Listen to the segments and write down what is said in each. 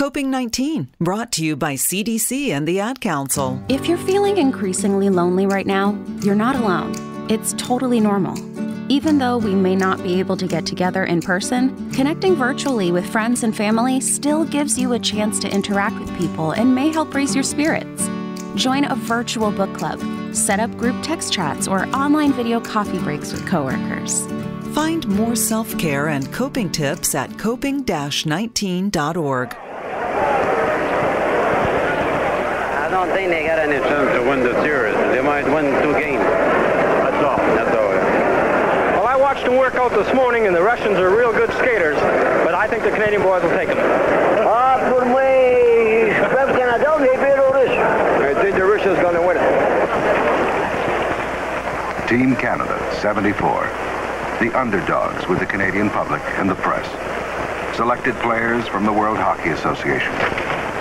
Coping-19, brought to you by CDC and the Ad Council. If you're feeling increasingly lonely right now, you're not alone. It's totally normal. Even though we may not be able to get together in person, connecting virtually with friends and family still gives you a chance to interact with people and may help raise your spirits. Join a virtual book club, set up group text chats, or online video coffee breaks with coworkers. Find more self-care and coping tips at coping-19.org. I don't think they got any chance to win the series. They might win 2 games. That's all. That's all. Well, I watched them work out this morning, and the Russians are real good skaters, but I think the Canadian boys will take it. I think the Russians are going to win it. Team Canada, 74. The underdogs with the Canadian public and the press. Selected players from the World Hockey Association.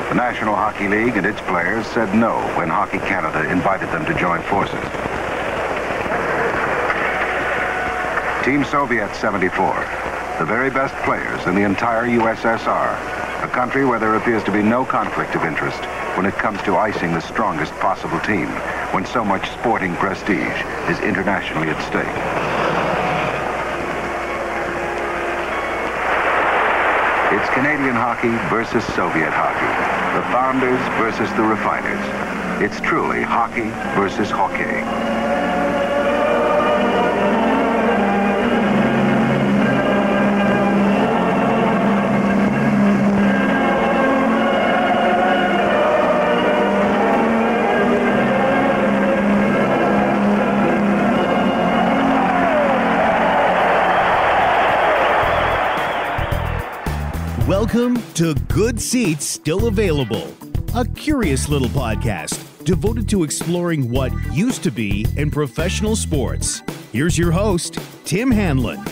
The National Hockey League and its players said no when Hockey Canada invited them to join forces. Team Soviet, 74. The very best players in the entire USSR, a country where there appears to be no conflict of interest when it comes to icing the strongest possible team, when so much sporting prestige is internationally at stake. It's Canadian hockey versus Soviet hockey. The founders versus the refiners. It's truly hockey versus hockey. Welcome to Good Seats Still Available, a curious little podcast devoted to exploring what used to be in professional sports. Here's your host, Tim Hanlon.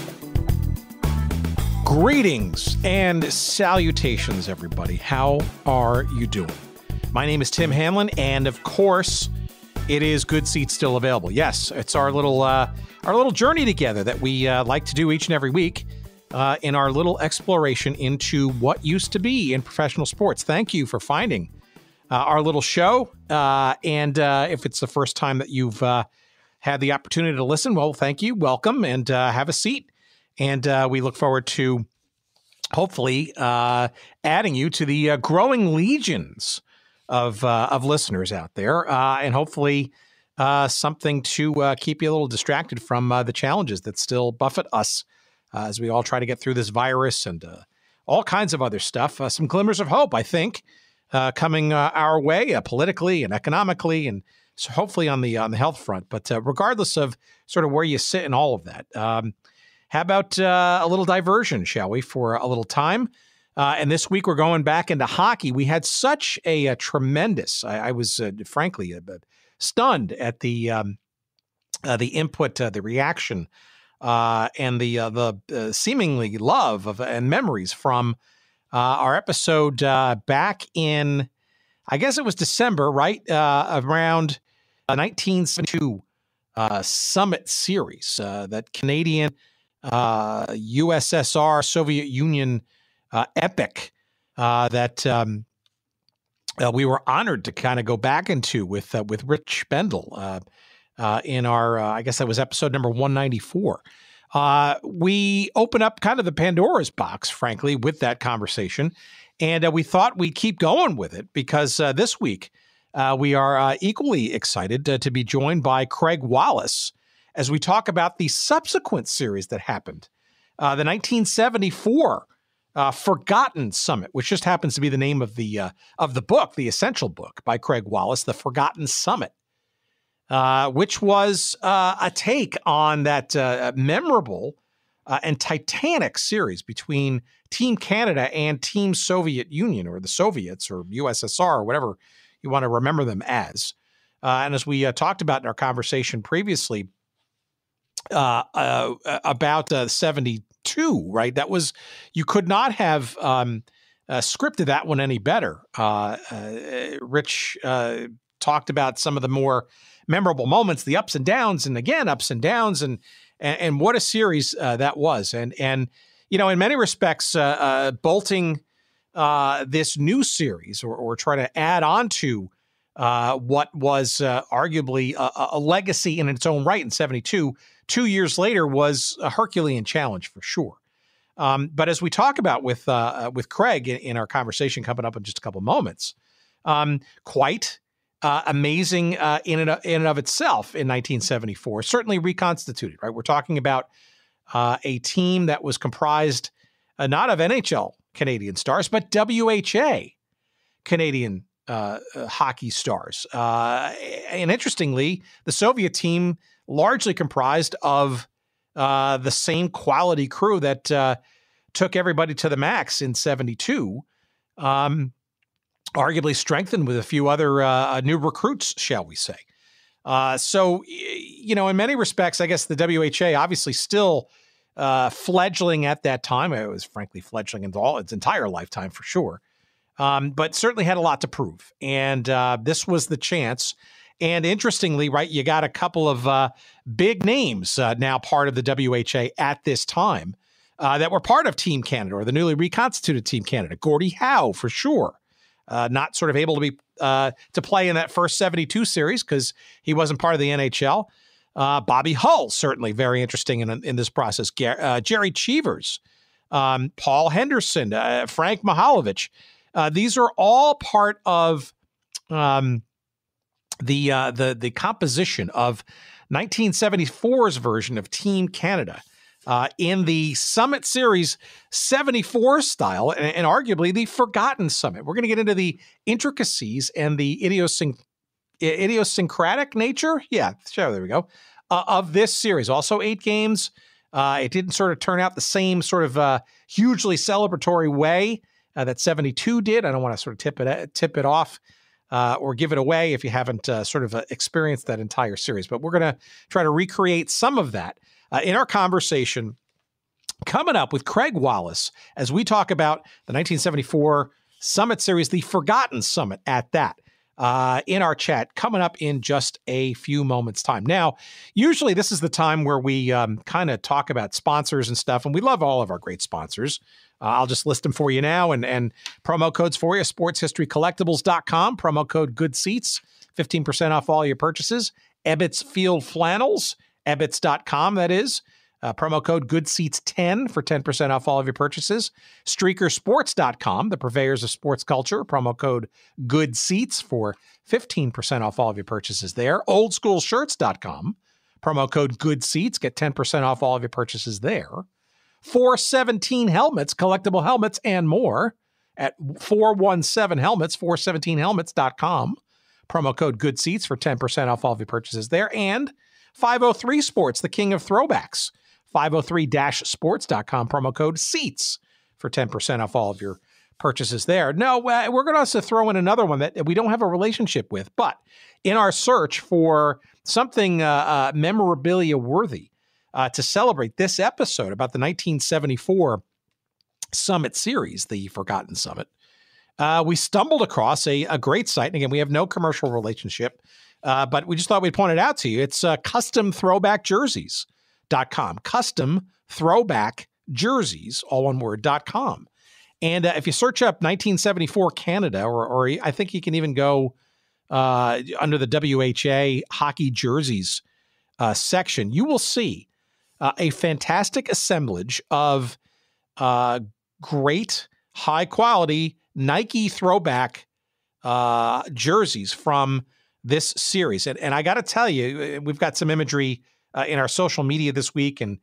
Greetings and salutations, everybody. How are you doing? My name is Tim Hanlon, and of course, it is Good Seats Still Available. Yes, it's our little journey together that we like to do each and every week. In our little exploration into what used to be in professional sports. Thank you for finding our little show. And if it's the first time that you've had the opportunity to listen, well, thank you. Welcome, and have a seat. And we look forward to hopefully adding you to the growing legions of listeners out there, and hopefully something to keep you a little distracted from the challenges that still buffet us as we all try to get through this virus and all kinds of other stuff. Some glimmers of hope, I think, coming our way politically and economically, and so hopefully on the health front. But regardless of sort of where you sit in all of that, how about a little diversion, shall we, for a little time? And this week we're going back into hockey. We had such a tremendous, I was frankly stunned at the input, the reaction, and the seemingly love of and memories from our episode back in, I guess it was December, right? Around 1972 Summit Series, that Canadian USSR Soviet Union epic that we were honored to kind of go back into with Rich Bendel. In our, I guess that was episode number 194. We open up kind of the Pandora's box, frankly, with that conversation. And we thought we'd keep going with it because this week we are equally excited to be joined by Craig Wallace as we talk about the subsequent series that happened, the 1974 Forgotten Summit, which just happens to be the name of the book, the essential book by Craig Wallace, The Forgotten Summit. Which was a take on that memorable and titanic series between Team Canada and Team Soviet Union, or the Soviets, or USSR, or whatever you want to remember them as. And as we talked about in our conversation previously about 72, right? That was, you could not have scripted that one any better. Rich talked about some of the more memorable moments, the ups and downs, and again, ups and downs, and what a series that was. And you know, in many respects, bolting this new series, or try to add on to what was arguably a legacy in its own right in 72. 2 years later was a Herculean challenge for sure. But as we talk about with Craig in our conversation coming up in just a couple moments, quite amazing in and of itself in 1974, certainly reconstituted, right? We're talking about a team that was comprised not of NHL Canadian stars, but WHA Canadian hockey stars. And interestingly, the Soviet team largely comprised of the same quality crew that took everybody to the max in 72, arguably strengthened with a few other new recruits, shall we say. So, you know, in many respects, I guess the WHA obviously still fledgling at that time. It was frankly fledgling in its entire lifetime for sure, but certainly had a lot to prove. And this was the chance. And interestingly, right, you got a couple of big names now part of the WHA at this time that were part of Team Canada or the newly reconstituted Team Canada. Gordie Howe, for sure, not sort of able to be to play in that first 72 series because he wasn't part of the NHL. Bobby Hull, certainly very interesting in this process. Jerry Cheevers, Paul Henderson, Frank Mahovlich. These are all part of the composition of 1974's version of Team Canada in the Summit Series 74 style and arguably the forgotten Summit. We're going to get into the intricacies and the idiosyncratic nature. Yeah, sure, there we go. Of this series, also 8 games. It didn't sort of turn out the same sort of hugely celebratory way that 72 did. I don't want to sort of tip it off or give it away if you haven't sort of experienced that entire series. But we're going to try to recreate some of that in our conversation coming up with Craig Wallace as we talk about the 1974 Summit Series, the Forgotten Summit at that, in our chat coming up in just a few moments' time. Now, usually this is the time where we kind of talk about sponsors and stuff, and we love all of our great sponsors. I'll just list them for you now and promo codes for you. sportshistorycollectibles.com, promo code GOODSEATS, 15% off all your purchases. Ebbets Field Flannels, ebbets.com, that is. Promo code GOODSEATS10 for 10% off all of your purchases. StreakerSports.com, the purveyors of sports culture, promo code GOODSEATS for 15% off all of your purchases there. OldSchoolShirts.com, promo code GOODSEATS, get 10% off all of your purchases there. 417 helmets, collectible helmets, and more at 417 helmets, 417helmets.com. Promo code GOODSEATS for 10% off all of your purchases there. And 503 Sports, the king of throwbacks, 503-sports.com. Promo code SEATS for 10% off all of your purchases there. No, we're going to also throw in another one that we don't have a relationship with, but in our search for something memorabilia worthy, to celebrate this episode about the 1974 Summit Series, the Forgotten Summit, we stumbled across a great site. And again, we have no commercial relationship, but we just thought we'd point it out to you. It's customthrowbackjerseys.com, customthrowbackjerseys, all one word.com. And if you search up 1974 Canada, or I think you can even go under the WHA hockey jerseys section, you will see a fantastic assemblage of great, high-quality Nike throwback jerseys from this series. And I got to tell you, we've got some imagery in our social media this week and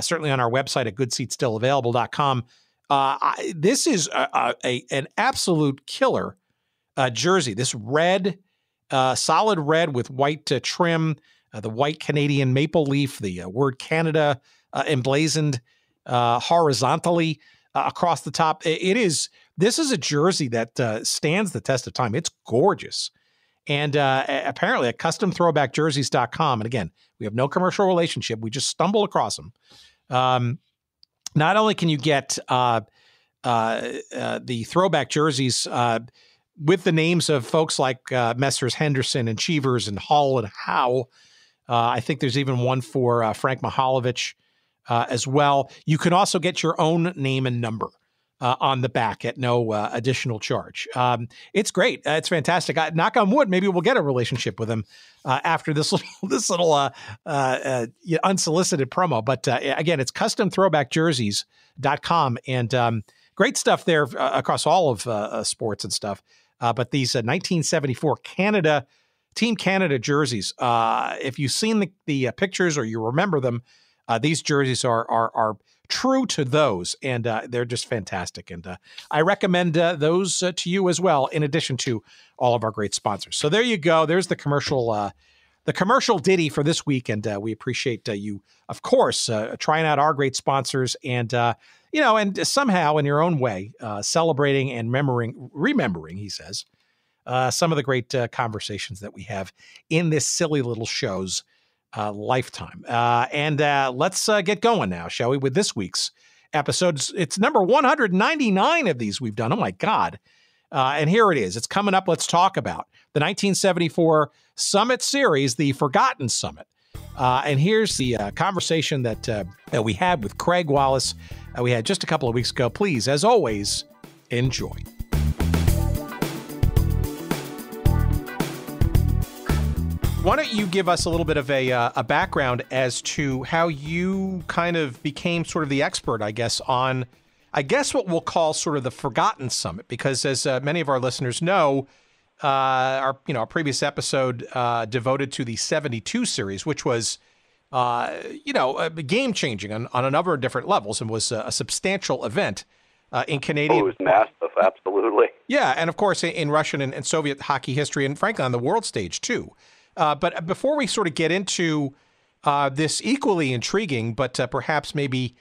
certainly on our website at goodseatsstillavailable.com. This is an absolute killer jersey. This red, solid red with white trim. The white Canadian maple leaf, the word Canada emblazoned horizontally across the top. This is a jersey that stands the test of time. It's gorgeous. And apparently at customthrowbackjerseys.com, and again, we have no commercial relationship. We just stumble across them. Not only can you get the throwback jerseys with the names of folks like Messrs. Henderson and Cheevers and Hull and Howe, I think there's even one for Frank Mahovlich as well. You can also get your own name and number on the back at no additional charge. It's great. It's fantastic. Knock on wood, maybe we'll get a relationship with him after this little unsolicited promo. But again, it's customthrowbackjerseys.com, and great stuff there across all of sports and stuff. But these 1974 Team Canada jerseys, if you've seen the pictures or you remember them, these jerseys are true to those, and they're just fantastic. And I recommend those to you as well, in addition to all of our great sponsors. So there you go. There's the commercial ditty for this week, and we appreciate you, of course, trying out our great sponsors, and and somehow in your own way celebrating and remembering, he says, some of the great conversations that we have in this silly little show's lifetime. And let's get going now, shall we, with this week's episodes. It's number 199 of these we've done. Oh, my God. And here it is. It's coming up. Let's talk about the 1974 Summit Series, the Forgotten Summit. And here's the conversation that we had with Craig Wallace. We had just a couple of weeks ago. Please, as always, enjoy. Why don't you give us a little bit of a background as to how you kind of became sort of the expert, I guess, on, what we'll call sort of the Forgotten Summit, because as many of our listeners know, our previous episode devoted to the 72 series, which was, game changing on a number of different levels, and was a substantial event in Canadian. Oh, it was massive, absolutely. Yeah, and of course in Russian and Soviet hockey history, and frankly on the world stage too. But before we sort of get into this equally intriguing, but perhaps maybe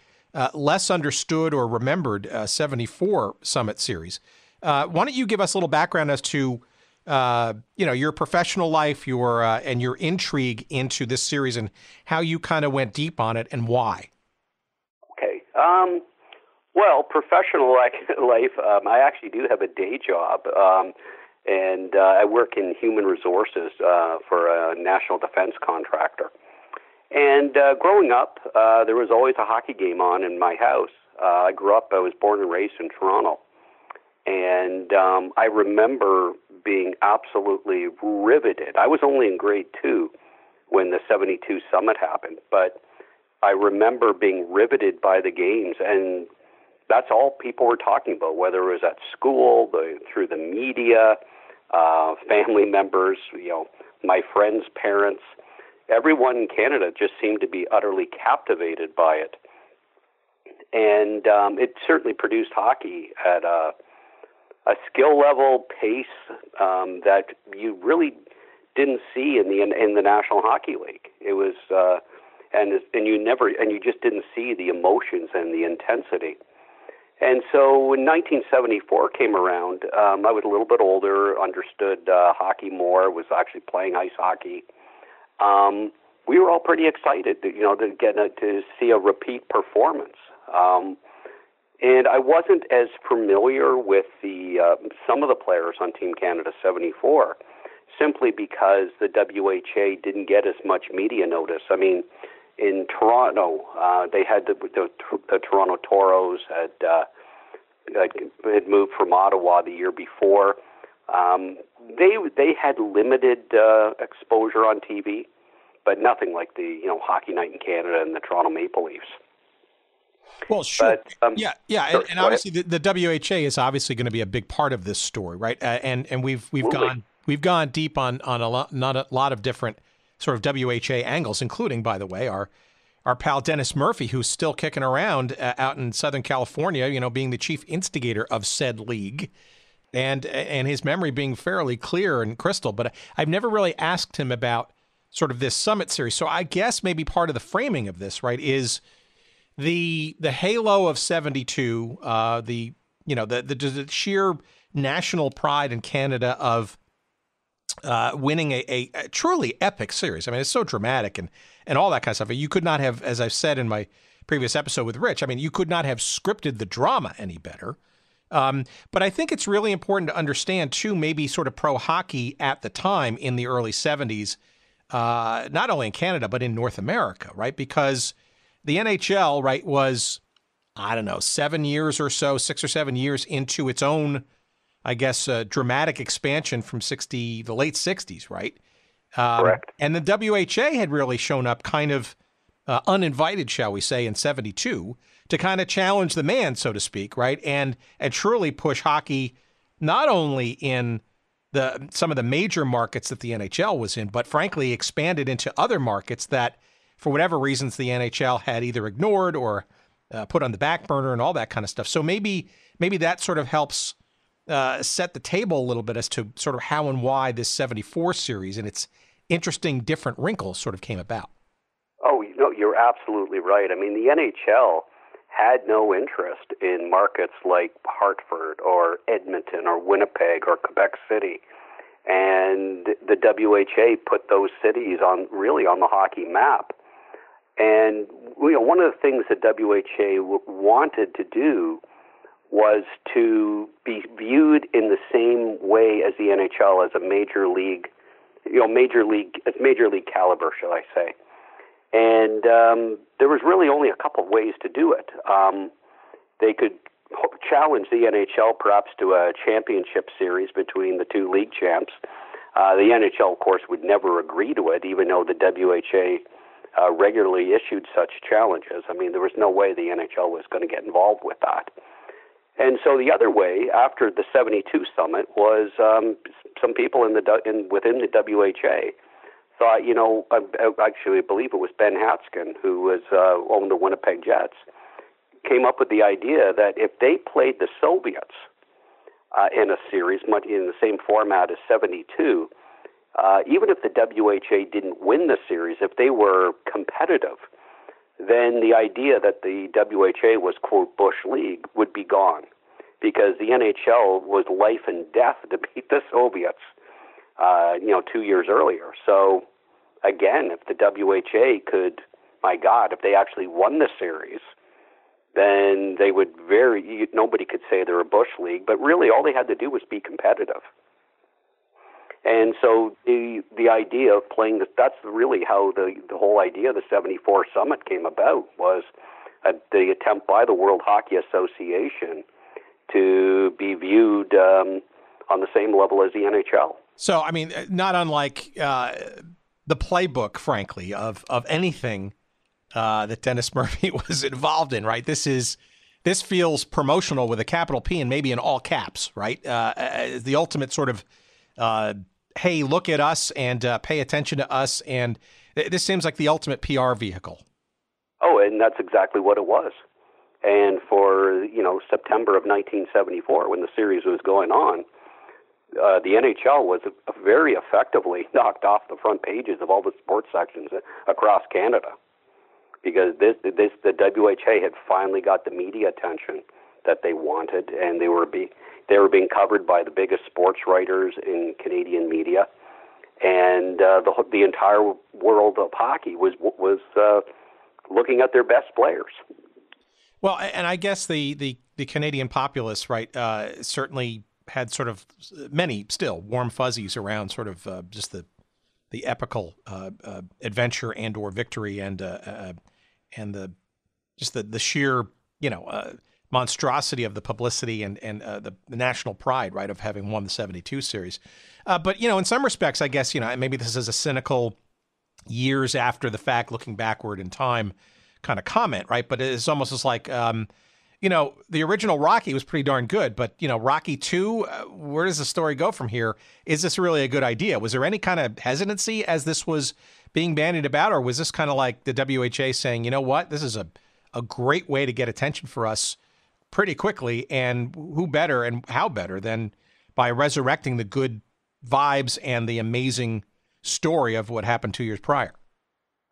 less understood or remembered 74 Summit Series, why don't you give us a little background as to, your professional life, and your intrigue into this series, and how you kind of went deep on it and why? Okay. Well, professional life, I actually do have a day job. And I work in human resources for a national defense contractor. And growing up, there was always a hockey game on in my house. I grew up, I was born and raised in Toronto. And I remember being absolutely riveted. I was only in grade 2 when the 72 Summit happened, but I remember being riveted by the games, and that's all people were talking about, whether it was at school, through the media, family members, my friends' parents. Everyone in Canada just seemed to be utterly captivated by it. And it certainly produced hockey at a skill level, pace that you really didn't see in the National Hockey League. It was and you just didn't see the emotions and the intensity. And so when 1974 came around, I was a little bit older, understood hockey more, was actually playing ice hockey. We were all pretty excited, to see a repeat performance. And I wasn't as familiar with some of the players on Team Canada 74, simply because the WHA didn't get as much media notice. I mean, in Toronto, they had the Toronto Toros had moved from Ottawa the year before. They had limited exposure on TV, but nothing like the Hockey Night in Canada and the Toronto Maple Leafs. Well, sure, but, sure, and obviously the WHA is obviously going to be a big part of this story, right? And we've really gone deep on a lot of different sort of WHA angles, including, by the way, our pal Dennis Murphy, who's still kicking around out in Southern California, being the chief instigator of said league, and his memory being fairly clear and crystal. But I've never really asked him about sort of this Summit Series. So I guess maybe part of the framing of this, right, is the halo of 72, the sheer national pride in Canada of winning a truly epic series. I mean, it's so dramatic and all that kind of stuff. You could not have, as I've said in my previous episode with Rich, I mean, you could not have scripted the drama any better. But I think it's really important to understand, too, maybe sort of pro hockey at the time in the early 70s, not only in Canada, but in North America, right? Because the NHL, right, was I don't know, 7 years or so, 6 or 7 years into its own, I guess, dramatic expansion from the late 60s, right? Correct. And the WHA had really shown up kind of uninvited, shall we say, in 72 to kind of challenge the man, so to speak, right? And truly push hockey not only in some of the major markets that the NHL was in, but frankly expanded into other markets that, for whatever reasons, the NHL had either ignored or put on the back burner and all that kind of stuff. So maybe that sort of helps set the table a little bit as to sort of how and why this 74 series and its interesting different wrinkles sort of came about. Oh, you know, you're absolutely right. I mean, the NHL had no interest in markets like Hartford or Edmonton or Winnipeg or Quebec City. And the WHA put those cities on the hockey map. And you know, one of the things that WHA wanted to do was to be viewed in the same way as the NHL, as a major league caliber, shall I say. And there was really only a couple of ways to do it. They could challenge the NHL perhaps to a championship series between the two league champs. The NHL, of course, would never agree to it, even though the WHA regularly issued such challenges. I mean, there was no way the NHL was going to get involved with that. And so the other way, after the 72 summit, was some people within the WHA thought, you know, actually I believe it was Ben Hatskin, who owned the Winnipeg Jets, came up with the idea that if they played the Soviets in a series, much in the same format as 72, even if the WHA didn't win the series, if they were competitive, then the idea that the WHA was, quote, Bush League would be gone, because the NHL was life and death to beat the Soviets, 2 years earlier. So, again, if the WHA could, my God, if they actually won the series, then they would nobody could say they're a Bush League, but really all they had to do was be competitive. And so the idea of playing this, that's really how the whole idea of the 74 summit came about, was the attempt by the World Hockey Association to be viewed on the same level as the NHL. So, I mean, not unlike the playbook, frankly, of anything that Dennis Murphy was involved in, right? This feels promotional with a capital P and maybe in all caps, right? The ultimate sort of hey, look at us and pay attention to us. And this seems like the ultimate PR vehicle. Oh, and that's exactly what it was. And for, September of 1974, when the series was going on, the NHL was very effectively knocked off the front pages of all the sports sections across Canada, because the WHA had finally got the media attention that they wanted, and they were being covered by the biggest sports writers in Canadian media, and the entire world of hockey was looking at their best players. Well, and I guess the Canadian populace, right, certainly had sort of many still warm fuzzies around sort of just the epical adventure and or victory and the sheer monstrosity of the publicity and the national pride, right, of having won the 72 series. But, in some respects, I guess, maybe this is a cynical years after the fact, looking backward in time kind of comment, right? But it's almost as like, the original Rocky was pretty darn good, but, Rocky 2, where does the story go from here? Is this really a good idea? Was there any kind of hesitancy as this was being bandied about, or was this kind of like the WHA saying, you know what, this is a great way to get attention for us pretty quickly, and who better and how better than by resurrecting the good vibes and the amazing story of what happened 2 years prior?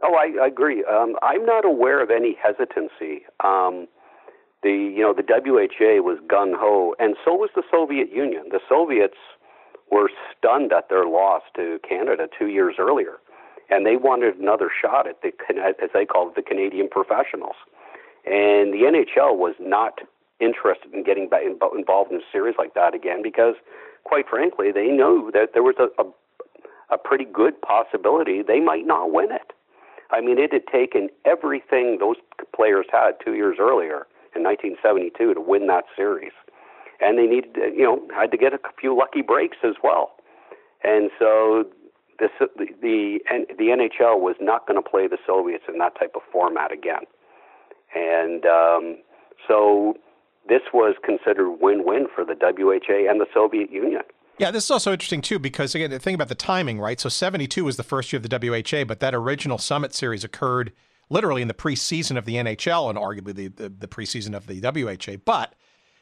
Oh, I agree. I'm not aware of any hesitancy. The WHA was gung-ho, and so was the Soviet Union. The Soviets were stunned at their loss to Canada 2 years earlier, and they wanted another shot at the, as they called it, the Canadian professionals. And the NHL was not interested in getting back involved in a series like that again, because, quite frankly, they knew that there was a pretty good possibility they might not win it. I mean, it had taken everything those players had 2 years earlier in 1972 to win that series. And they needed, you know, had to get a few lucky breaks as well. And so the NHL was not going to play the Soviets in that type of format again. And so this was considered win-win for the WHA and the Soviet Union. Yeah, this is also interesting, too, because, again, the thing about the timing, right? So 72 was the first year of the WHA, but that original Summit Series occurred literally in the preseason of the NHL and arguably the preseason of the WHA. But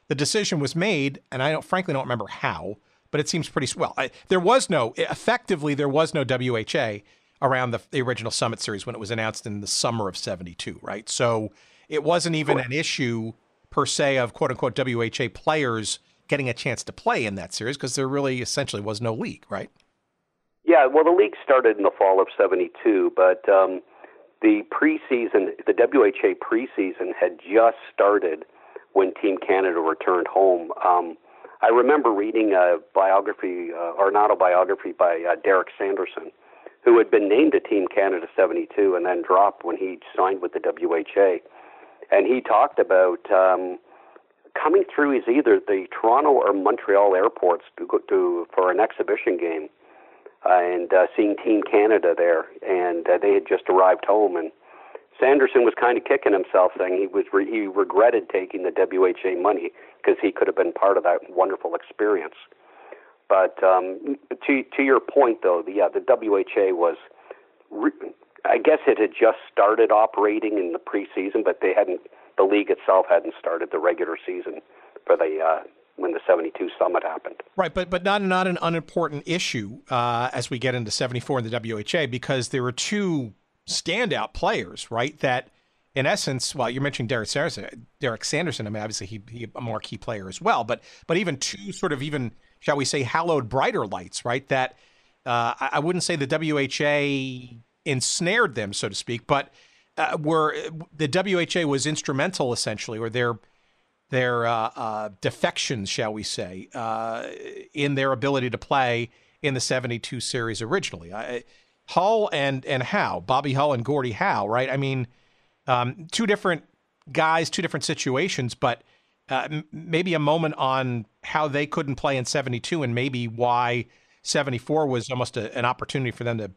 the decision was made, and I frankly don't remember how, but it seems pretty, well, there was no WHA around the original Summit Series when it was announced in the summer of 72, right? So it wasn't even an issue, per se, of quote-unquote WHA players getting a chance to play in that series, because there really essentially was no league, right? Yeah, well, the league started in the fall of 72, but the WHA preseason had just started when Team Canada returned home. I remember reading a biography, or an autobiography by Derek Sanderson, who had been named to Team Canada 72 and then dropped when he signed with the WHA. And he talked about coming through is either the Toronto or Montreal airports for an exhibition game, and seeing Team Canada there, and they had just arrived home, and Sanderson was kind of kicking himself, saying he regretted taking the WHA money because he could have been part of that wonderful experience. But to your point, though, the WHA was, I guess it had just started operating in the preseason, but they hadn't. The league itself hadn't started the regular season for the when the 72 summit happened. Right, but not an unimportant issue as we get into 74 in the WHA, because there were two standout players, right, that in essence, well, you're mentioning Derek Sanderson. I mean, obviously he a marquee player as well, but even two sort of even, shall we say, hallowed brighter lights, right, that I wouldn't say the WHA ensnared them, so to speak, but were the WHA was instrumental, essentially, or their defections, shall we say, in their ability to play in the 72 series originally. Hull and Howe, Bobby Hull and Gordie Howe, right? I mean, two different guys, two different situations, but maybe a moment on how they couldn't play in 72 and maybe why 74 was almost an opportunity for them to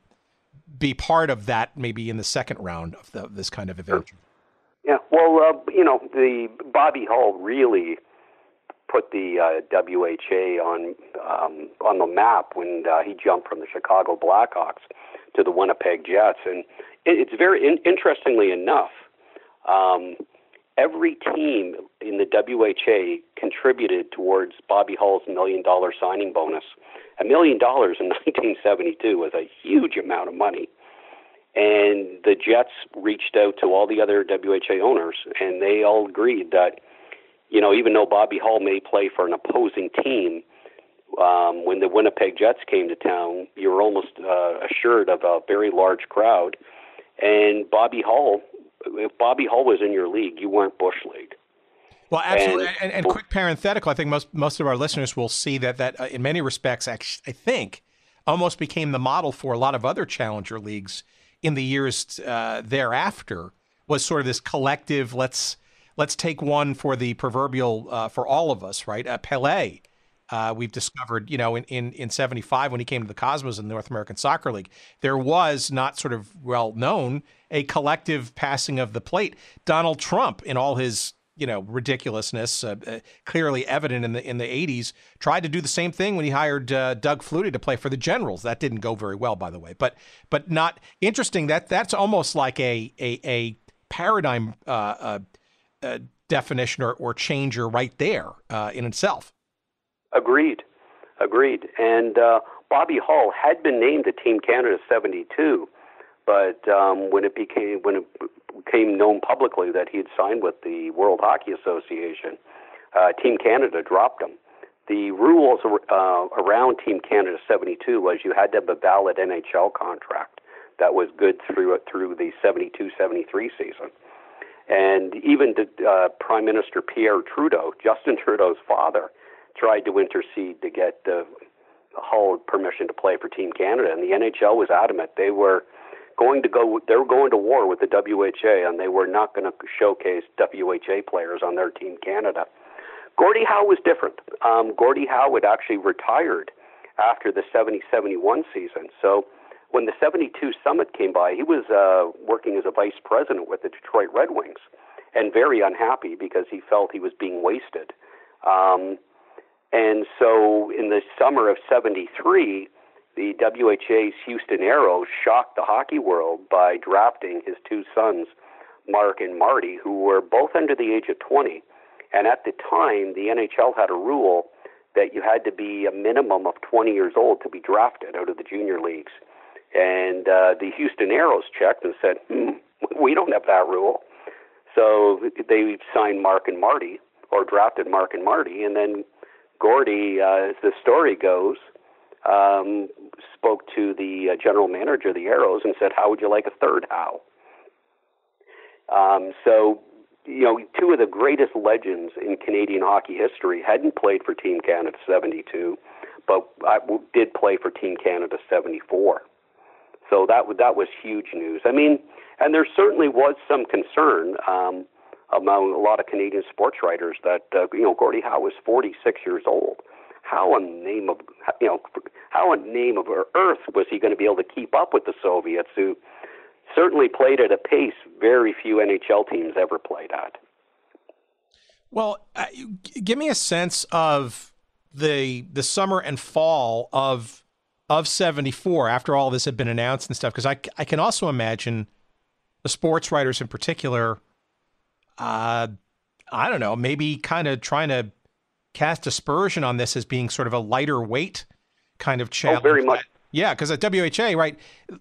be part of that, maybe in the second round of this kind of event. Yeah, well, the Bobby Hull really put the WHA on the map when he jumped from the Chicago Blackhawks to the Winnipeg Jets, and it's very interestingly enough, every team in the WHA contributed towards Bobby Hull's $1 million signing bonus. $1 million in 1972 was a huge amount of money. And the Jets reached out to all the other WHA owners, and they all agreed that, you know, even though Bobby Hull may play for an opposing team, when the Winnipeg Jets came to town, you were almost assured of a very large crowd. And Bobby Hull, if Bobby Hull was in your league, you weren't Bush League. Well, absolutely. And quick parenthetical, I think most of our listeners will see that in many respects, actually, I think, almost became the model for a lot of other challenger leagues in the years thereafter, was sort of this collective, let's take one for the proverbial, for all of us, right? Pelé, we've discovered, you know, in 75 when he came to the Cosmos in the North American Soccer League, there was not sort of well known a collective passing of the plate. Donald Trump, in all his ridiculousness, clearly evident in the 80s, tried to do the same thing when he hired Doug Flutie to play for the Generals. That didn't go very well, by the way, but not interesting. That's almost like a paradigm definition or changer right there in itself. Agreed. And Bobby Hull had been named to Team Canada 72, but when it became known publicly that he had signed with the World Hockey Association, Team Canada dropped him. The rules around Team Canada 72 was you had to have a valid NHL contract that was good through the 72-73 season. And even Prime Minister Pierre Trudeau, Justin Trudeau's father, tried to intercede to get Hull permission to play for Team Canada, and the NHL was adamant. They were going to go, they were going to war with the WHA, and they were not going to showcase WHA players on their Team Canada. Gordie Howe was different. Gordie Howe had actually retired after the 70-71 season. So when the 72 summit came by, he was working as a vice president with the Detroit Red Wings, and very unhappy because he felt he was being wasted. And so in the summer of 73, the WHA's Houston Aeros shocked the hockey world by drafting his two sons, Mark and Marty, who were both under the age of 20. And at the time, the NHL had a rule that you had to be a minimum of 20 years old to be drafted out of the junior leagues. And the Houston Aeros checked and said, we don't have that rule. So they signed Mark and Marty, or drafted Mark and Marty, and then Gordie, as the story goes, spoke to the general manager of the Aeros and said, how would you like a third Howe? So, you know, two of the greatest legends in Canadian hockey history hadn't played for Team Canada 72, but did play for Team Canada 74. So that was huge news. I mean, and there certainly was some concern among a lot of Canadian sports writers that, you know, Gordie Howe was 46 years old. How in the name of earth was he going to be able to keep up with the Soviets, who certainly played at a pace very few NHL teams ever played at? Well, give me a sense of the summer and fall of 74 after all this had been announced and stuff, because I can also imagine the sports writers in particular, I don't know, maybe kind of trying to cast aspersion on this as being sort of a lighter weight kind of challenge. Oh, very much. Yeah, because at WHA, right,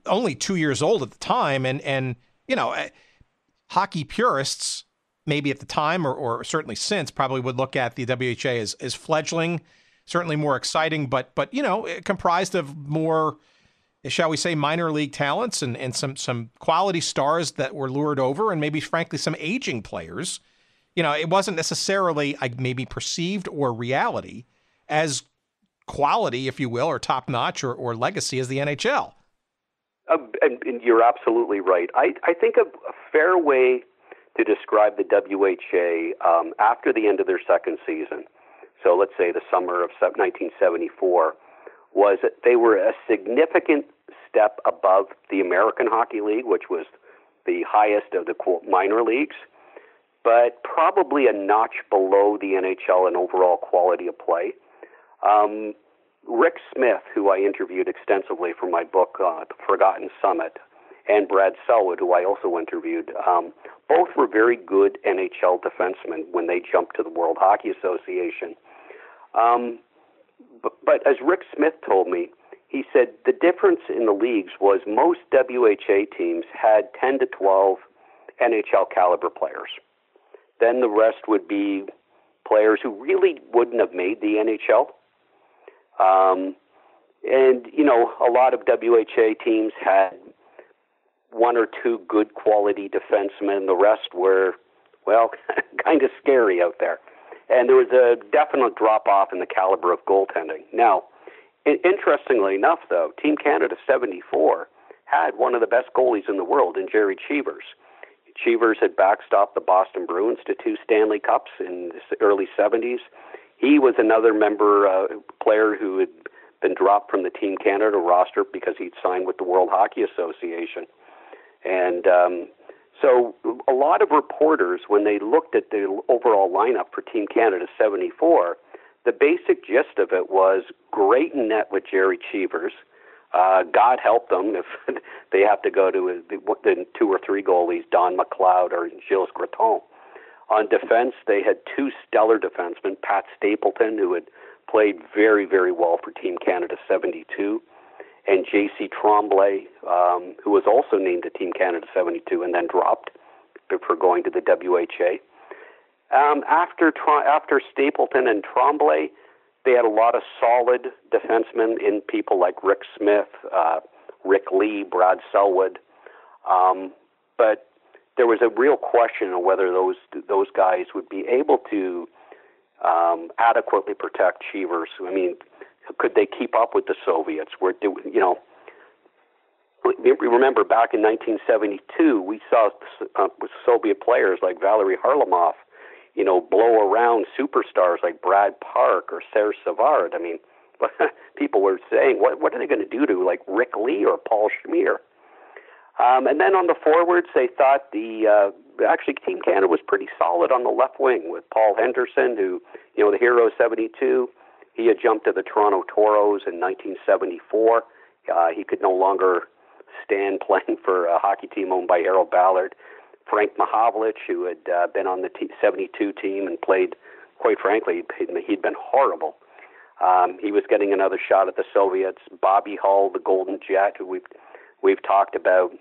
only 2 years old at the time, and you know, hockey purists maybe at the time or certainly since probably would look at the WHA as fledgling, certainly more exciting, but you know, comprised of more, shall we say, minor league talents and some quality stars that were lured over, and maybe frankly some aging players. You know, it wasn't necessarily maybe perceived or reality as quality, if you will, or top-notch or legacy as the NHL. And you're absolutely right. I think a fair way to describe the WHA after the end of their second season, so let's say the summer of 1974, was that they were a significant step above the American Hockey League, which was the highest of the quote minor leagues, but probably a notch below the NHL in overall quality of play. Rick Smith, who I interviewed extensively for my book, The Forgotten Summit, and Brad Selwood, who I also interviewed, both were very good NHL defensemen when they jumped to the World Hockey Association. But as Rick Smith told me, he said the difference in the leagues was most WHA teams had 10 to 12 NHL caliber players. Then the rest would be players who really wouldn't have made the NHL. And, you know, a lot of WHA teams had one or two good quality defensemen. The rest were, well, kind of scary out there. And there was a definite drop-off in the caliber of goaltending. Now, interestingly enough, though, Team Canada 74 had one of the best goalies in the world in Jerry Cheevers. Cheevers had backstopped the Boston Bruins to two Stanley Cups in the early 70s. He was another player who had been dropped from the Team Canada roster because he'd signed with the World Hockey Association. And so a lot of reporters, when they looked at the overall lineup for Team Canada 74, the basic gist of it was great net with Jerry Cheevers. God help them if they have to go to the two or three goalies, Don McLeod or Gilles Gratton. On defense, they had two stellar defensemen, Pat Stapleton, who had played very, very well for Team Canada 72, and J.C. Tremblay, who was also named to Team Canada 72 and then dropped for going to the WHA. After Stapleton and Tremblay, they had a lot of solid defensemen in people like Rick Smith, Rick Ley, Brad Selwood. But there was a real question of whether those guys would be able to adequately protect Cheevers. I mean, could they keep up with the Soviets? Were, you know, remember back in 1972, we saw Soviet players like Valeri Kharlamov, you know, blow around superstars like Brad Park or Serge Savard. I mean, people were saying, what are they going to do to like Rick Ley or Paul Shmyr? And then on the forwards, they thought actually Team Canada was pretty solid on the left wing with Paul Henderson, who, you know, the hero of 72. He had jumped to the Toronto Toros in 1974. He could no longer stand playing for a hockey team owned by Errol Ballard. Frank Mahovlich, who had been on the 72 team and played, quite frankly, he'd been horrible. He was getting another shot at the Soviets. Bobby Hull, the Golden Jet, who we've talked about.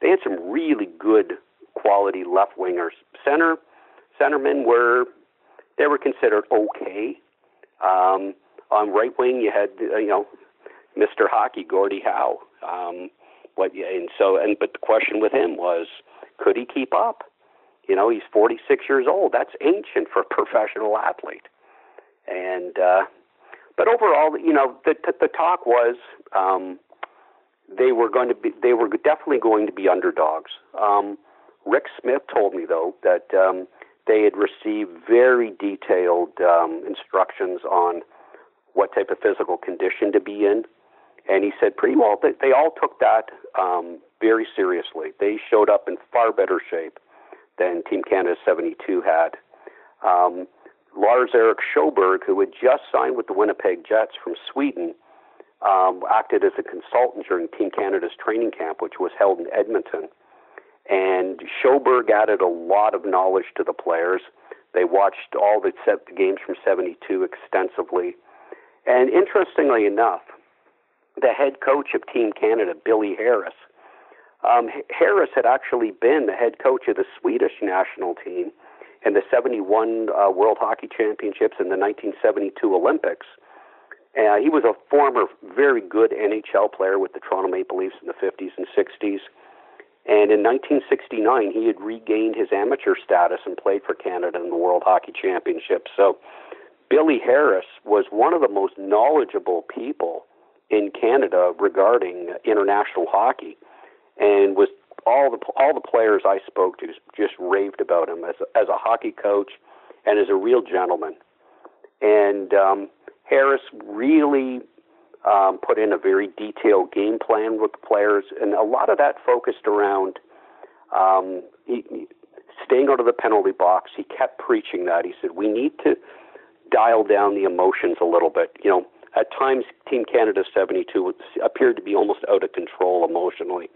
They had some really good quality left wingers. Centermen were considered okay. On right wing, you had Mr. Hockey, Gordie Howe. But the question with him was, could he keep up? You know, he's 46 years old. That's ancient for a professional athlete. And but overall, you know, the talk was they were definitely going to be underdogs. Rick Smith told me though that they had received very detailed instructions on what type of physical condition to be in. And he said pretty well that they all took that very seriously. They showed up in far better shape than Team Canada 72 had. Lars-Eric Sjöberg, who had just signed with the Winnipeg Jets from Sweden, acted as a consultant during Team Canada's training camp, which was held in Edmonton. And Sjöberg added a lot of knowledge to the players. They watched all the games from 72 extensively. And interestingly enough, the head coach of Team Canada, Billy Harris. Harris had actually been the head coach of the Swedish national team in the 71 World Hockey Championships and the 1972 Olympics. He was a former very good NHL player with the Toronto Maple Leafs in the 50s and 60s. And in 1969, he had regained his amateur status and played for Canada in the World Hockey Championships. So Billy Harris was one of the most knowledgeable people in Canada regarding international hockey, and was all the players I spoke to just raved about him as a hockey coach and as a real gentleman. And Harris really put in a very detailed game plan with the players, and a lot of that focused around staying out of the penalty box. He kept preaching that. He said, we need to dial down the emotions a little bit. You know, at times, Team Canada 72 appeared to be almost out of control emotionally.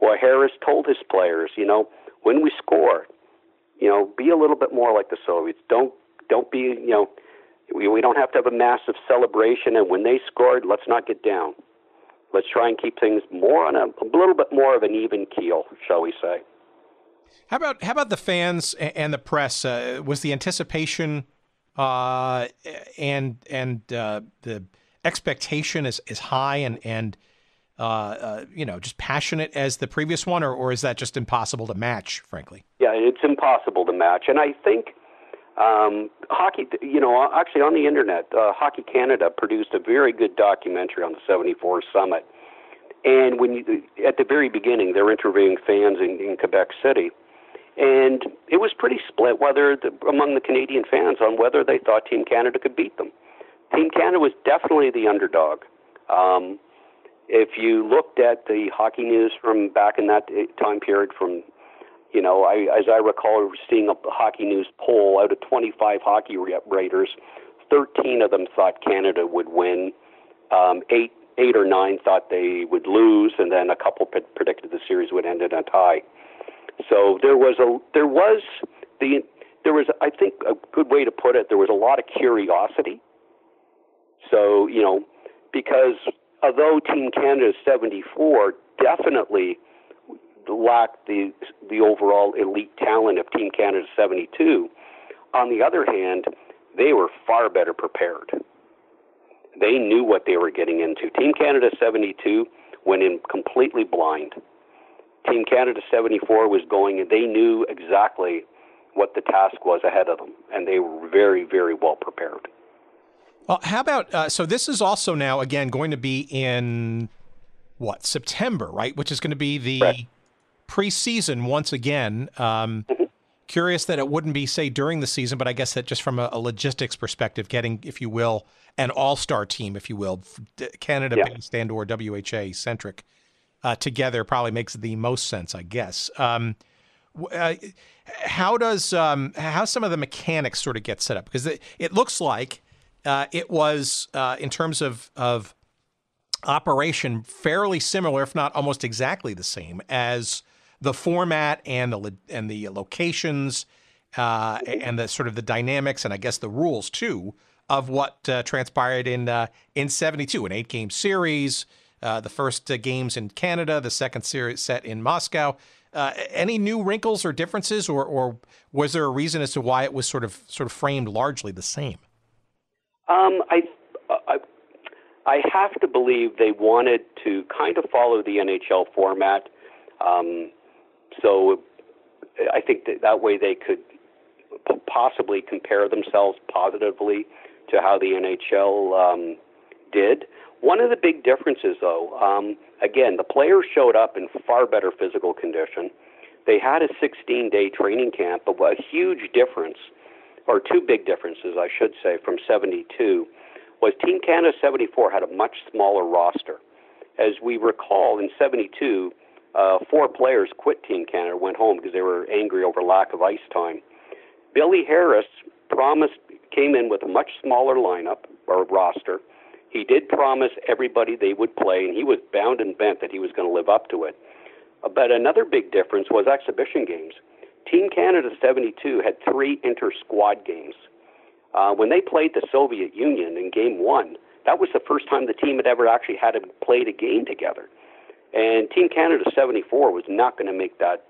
Well, Harris told his players, you know, when we score, you know, be a little bit more like the Soviets. Don't be, you know, we don't have to have a massive celebration. And when they scored, let's not get down. Let's try and keep things more on a little bit more of an even keel, shall we say. How about the fans and the press? Was the anticipation the expectation as high and just passionate as the previous one, or is that just impossible to match, frankly? Yeah, it's impossible to match. And I think hockey, you know, actually on the internet, Hockey Canada produced a very good documentary on the 74 summit. And at the very beginning, they're interviewing fans in Quebec City. And it was pretty split among the Canadian fans on whether they thought Team Canada could beat them. Team Canada was definitely the underdog. If you looked at the hockey news from back in that time period, as I recall seeing a hockey news poll, out of 25 hockey raters, 13 of them thought Canada would win, eight or nine thought they would lose, and then a couple predicted the series would end in a tie. So there was I think a good way to put it, there was a lot of curiosity. So, you know, because although Team Canada 74 definitely lacked the overall elite talent of Team Canada 72, on the other hand, they were far better prepared. They knew what they were getting into. Team Canada 72 went in completely blind. Team Canada 74 was going, and they knew exactly what the task was ahead of them, and they were very, very well prepared. Well, how about, so this is also now, again, going to be in what, September, right? Which is going to be the preseason once again. Curious that it wouldn't be, say, during the season, but I guess that just from a logistics perspective, getting, if you will, an all-star team, if you will, Canada-based and or WHA-centric together probably makes the most sense, I guess. How some of the mechanics sort of get set up? Because it looks like it was, in terms of operation, fairly similar, if not almost exactly the same as the format and the locations and the sort of the dynamics and I guess the rules too of what transpired in 72, an 8-game series, the first games in Canada, the second series set in Moscow. Any new wrinkles or differences, or was there a reason as to why it was sort of framed largely the same? I have to believe they wanted to kind of follow the NHL format. So I think that way they could possibly compare themselves positively to how the NHL did. One of the big differences, though, again, the players showed up in far better physical condition. They had a 16-day training camp, but a huge difference, or two big differences, I should say, from 72, was Team Canada 74 had a much smaller roster. As we recall, in 72, 4 players quit Team Canada, went home because they were angry over lack of ice time. Billy Harris came in with a much smaller lineup or roster. He did promise everybody they would play, and he was bound and bent that he was going to live up to it. But another big difference was exhibition games. Team Canada 72 had 3 inter-squad games. When they played the Soviet Union in Game 1, that was the first time the team had ever actually had played a game together. And Team Canada 74 was not going to make that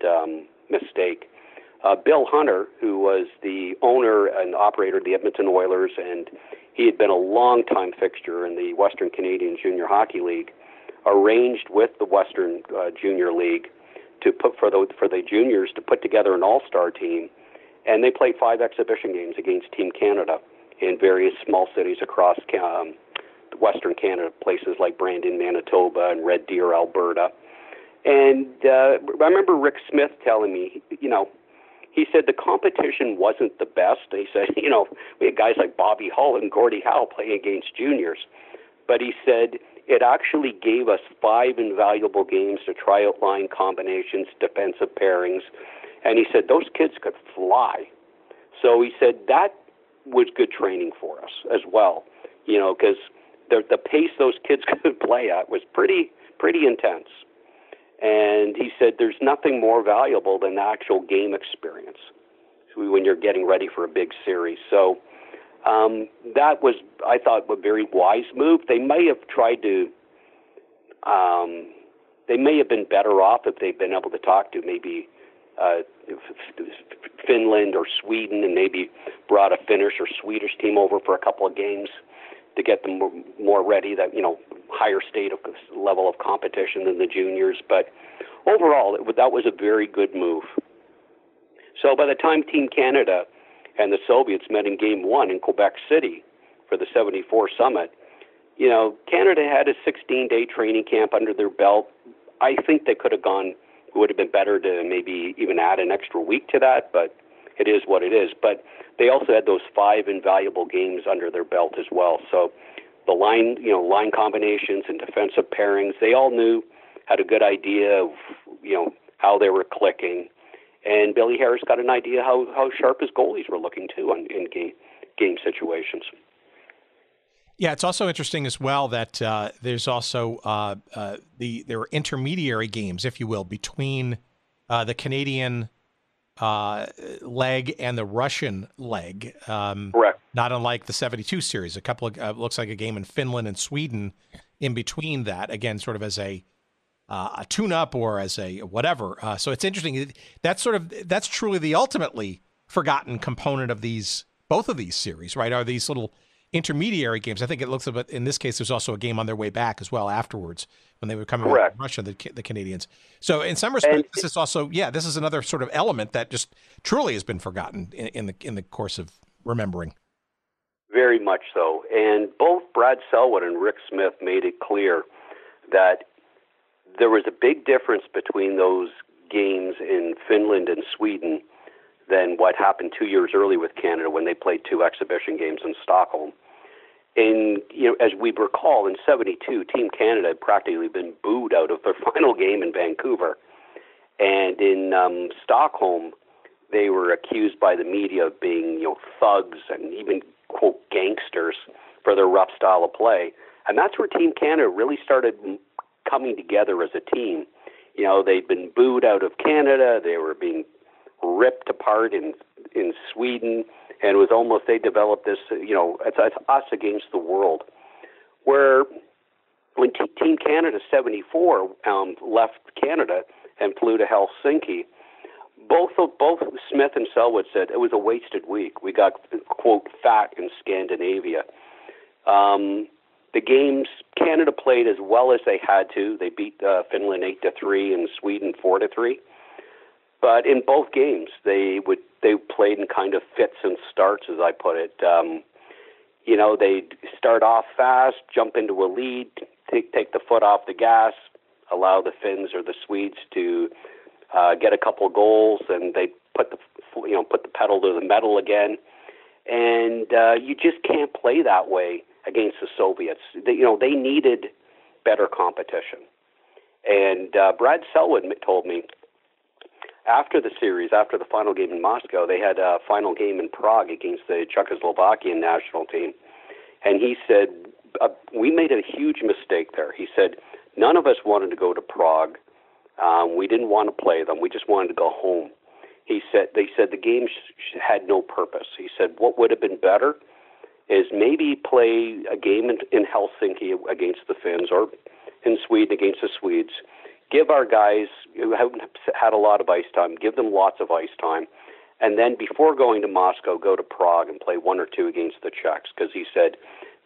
mistake. Bill Hunter, who was the owner and operator of the Edmonton Oilers, and he had been a long-time fixture in the Western Canadian Junior Hockey League, arranged with the Western Junior League to put for the juniors to put together an all-star team, and they played 5 exhibition games against Team Canada in various small cities across Western Canada, places like Brandon, Manitoba, and Red Deer, Alberta. And I remember Rick Smith telling me, he said the competition wasn't the best. He said, we had guys like Bobby Hull and Gordie Howe playing against juniors. But he said it actually gave us 5 invaluable games to try out line combinations, defensive pairings. And he said those kids could fly. So he said that was good training for us as well, because the pace those kids could play at was pretty intense. And he said there's nothing more valuable than the actual game experience when you're getting ready for a big series. So that was, I thought, a very wise move. They may have tried to they may have been better off if they'd been able to talk to maybe Finland or Sweden, and maybe brought a Finnish or Swedish team over for a couple of games to get them more ready, that higher level of competition than the juniors. But overall, that was a very good move. So by the time Team Canada and the Soviets met in Game 1 in Quebec City for the 74 summit, Canada had a 16-day training camp under their belt. I think they could have gone, it would have been better to maybe even add an extra week to that, but it is what it is. But they also had those 5 invaluable games under their belt as well. So the line combinations and defensive pairings, they all knew, had a good idea of, how they were clicking. And Billy Harris got an idea how sharp his goalies were looking too in game situations. Yeah, it's also interesting as well that there's also there were intermediary games, if you will, between the Canadian leg and the Russian leg. Correct. Not unlike the 72 series, a couple of looks like a game in Finland and Sweden in between that, again, sort of as a tune-up or as a whatever. So it's interesting. That's truly the ultimately forgotten component of both of these series, right? Are these little intermediary games. I think it looks like, in this case, there's also a game on their way back as well afterwards when they would come back from Russia, the Canadians. So in some respects, this is also, this is another sort of element that just truly has been forgotten in the course of remembering. Very much so. And both Brad Selwood and Rick Smith made it clear that there was a big difference between those games in Finland and Sweden than what happened 2 years earlier with Canada when they played two exhibition games in Stockholm. And, you know, as we recall, in 1972, Team Canada had practically been booed out of their final game in Vancouver. And in Stockholm, they were accused by the media of being, you know, thugs and even, quote, gangsters for their rough style of play. And that's where Team Canada really started coming together as a team. You know, they'd been booed out of Canada. They were being ripped apart in Sweden. And it was almost, they developed this, you know, it's us against the world. Where when Team Canada 1974 left Canada and flew to Helsinki, both Smith and Selwood said it was a wasted week. We got, quote, fat in Scandinavia. The games, Canada played as well as they had to. They beat Finland 8-3 and Sweden 4-3. But in both games, they played in kind of fits and starts, as I put it. You know, they'd start off fast, jump into a lead, take the foot off the gas, allow the Finns or the Swedes to get a couple goals, and they put the pedal to the metal again. And you just can't play that way against the Soviets. They needed better competition. And Brad Selwood told me after the series, after the final game in Moscow, they had a final game in Prague against the Czechoslovakian national team. And he said, we made a huge mistake there. He said, none of us wanted to go to Prague. We didn't want to play them. We just wanted to go home. He said, they said the game had no purpose. He said, what would have been better is maybe play a game in Helsinki against the Finns or in Sweden against the Swedes. Give our guys who haven't had a lot of ice time, give them lots of ice time. And then before going to Moscow, go to Prague and play one or two against the Czechs, because he said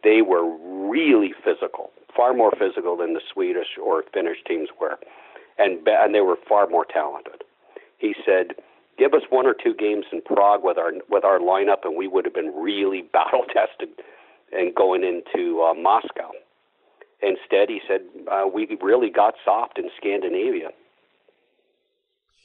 they were really physical, far more physical than the Swedish or Finnish teams were. And they were far more talented. He said, give us one or two games in Prague with our lineup, and we would have been really battle-tested and going into Moscow. Instead, he said, we really got soft in Scandinavia.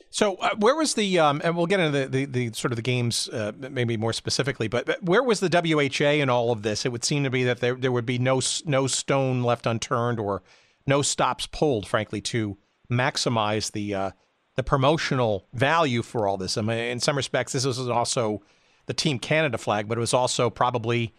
So where was the, and we'll get into the sort of the games maybe more specifically, but where was the WHA in all of this? It would seem to be that there would be no stone left unturned or no stops pulled, frankly, to maximize the promotional value for all this. I mean, in some respects, this was also the Team Canada flag, but it was also probably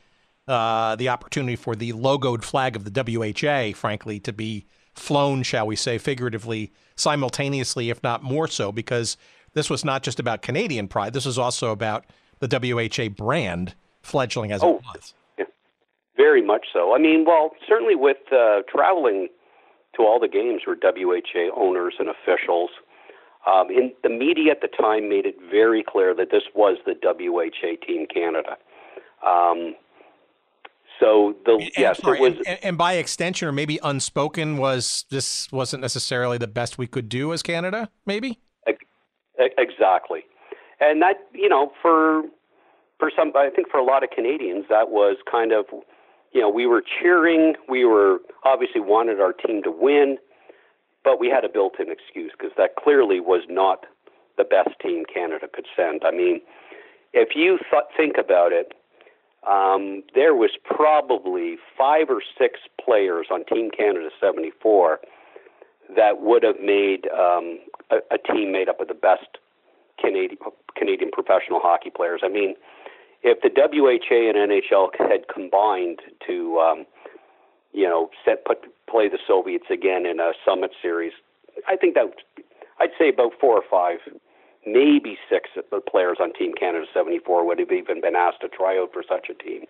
the opportunity for the logoed flag of the WHA, frankly, to be flown, shall we say, figuratively, simultaneously, if not more so, because this was not just about Canadian pride. This was also about the WHA brand fledgling as it was. Yeah, very much so. I mean, well, certainly with traveling to all the games were WHA owners and officials. In the media at the time made it very clear that this was the WHA Team Canada. And by extension, or maybe unspoken, was this wasn't necessarily the best we could do as Canada, maybe? Exactly. And that, you know, for some, I think for a lot of Canadians, that was kind of, you know, we were cheering, we were obviously wanted our team to win, but we had a built-in excuse because that clearly was not the best team Canada could send. I mean, if you think about it, there was probably 5 or 6 players on Team Canada 1974 that would have made a team made up of the best Canadian professional hockey players. I mean, if the WHA and NHL had combined to, play the Soviets again in a summit series, I think that I'd say about 4 or 5, maybe 6 of the players on Team Canada 1974 would have even been asked to try out for such a team.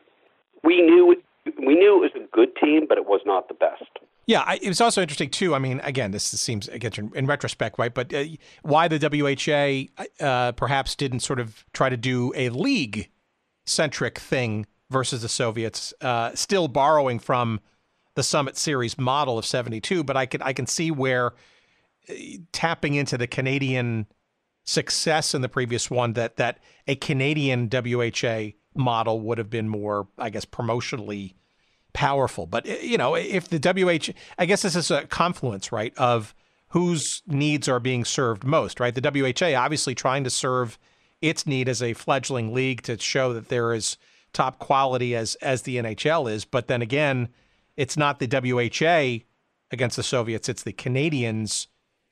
We knew it was a good team, but it was not the best. Yeah, it was also interesting too. I mean, again, this seems again in retrospect, right? But why the WHA perhaps didn't sort of try to do a league centric thing versus the Soviets, still borrowing from the Summit Series model of 1972, but I can see where tapping into the Canadian success in the previous one, that a Canadian WHA model would have been more, I guess, promotionally powerful. But, you know, if the WHA, I guess this is a confluence, right, of whose needs are being served most, right? The WHA obviously trying to serve its need as a fledgling league to show that there is top quality as the NHL is. But then again, it's not the WHA against the Soviets. It's the Canadians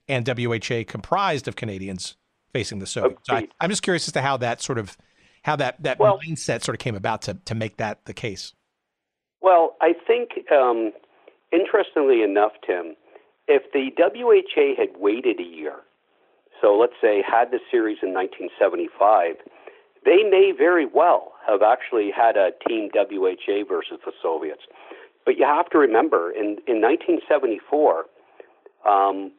and WHA comprised of Canadians facing the Soviets. So I'm just curious as to how that sort of, how that mindset sort of came about to make that the case. Well, I think, interestingly enough, Tim, if the WHA had waited a year, so let's say had the series in 1975, they may very well have actually had a team WHA versus the Soviets. But you have to remember, in 1974, the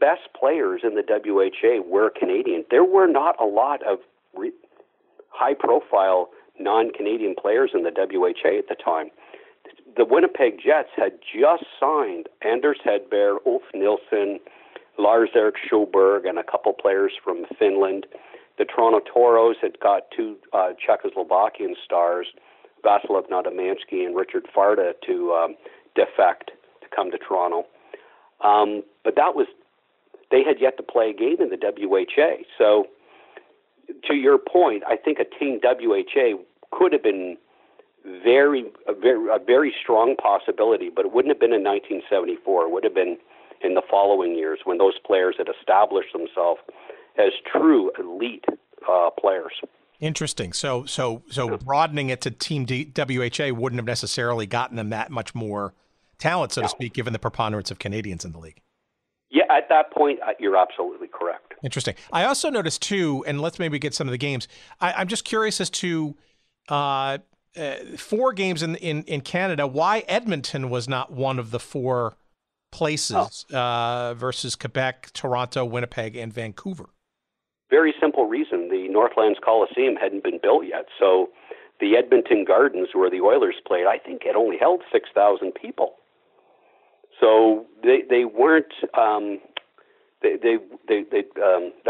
best players in the WHA were Canadian. There were not a lot of high-profile non-Canadian players in the WHA at the time. The Winnipeg Jets had just signed Anders Hedberg, Ulf Nilsson, Lars-Eric Schoberg, and a couple players from Finland. The Toronto Toros had got two Czechoslovakian stars, Vasiliev Nadomansky and Richard Farda, to defect, to come to Toronto. But that was, they had yet to play a game in the WHA. So to your point, I think a team WHA could have been a very strong possibility, but it wouldn't have been in 1974. It would have been in the following years when those players had established themselves as true elite players. Interesting. So broadening it to Team WHA wouldn't have necessarily gotten them that much more talent, so to speak, given the preponderance of Canadians in the league. Yeah, at that point, you're absolutely correct. Interesting. I also noticed, too, and let's maybe get some of the games. I'm just curious as to four games in Canada, why Edmonton was not one of the four places versus Quebec, Toronto, Winnipeg, and Vancouver. Very simple reason. The Northlands Coliseum hadn't been built yet, so the Edmonton Gardens, where the Oilers played, I think it only held 6,000 people. So they weren't that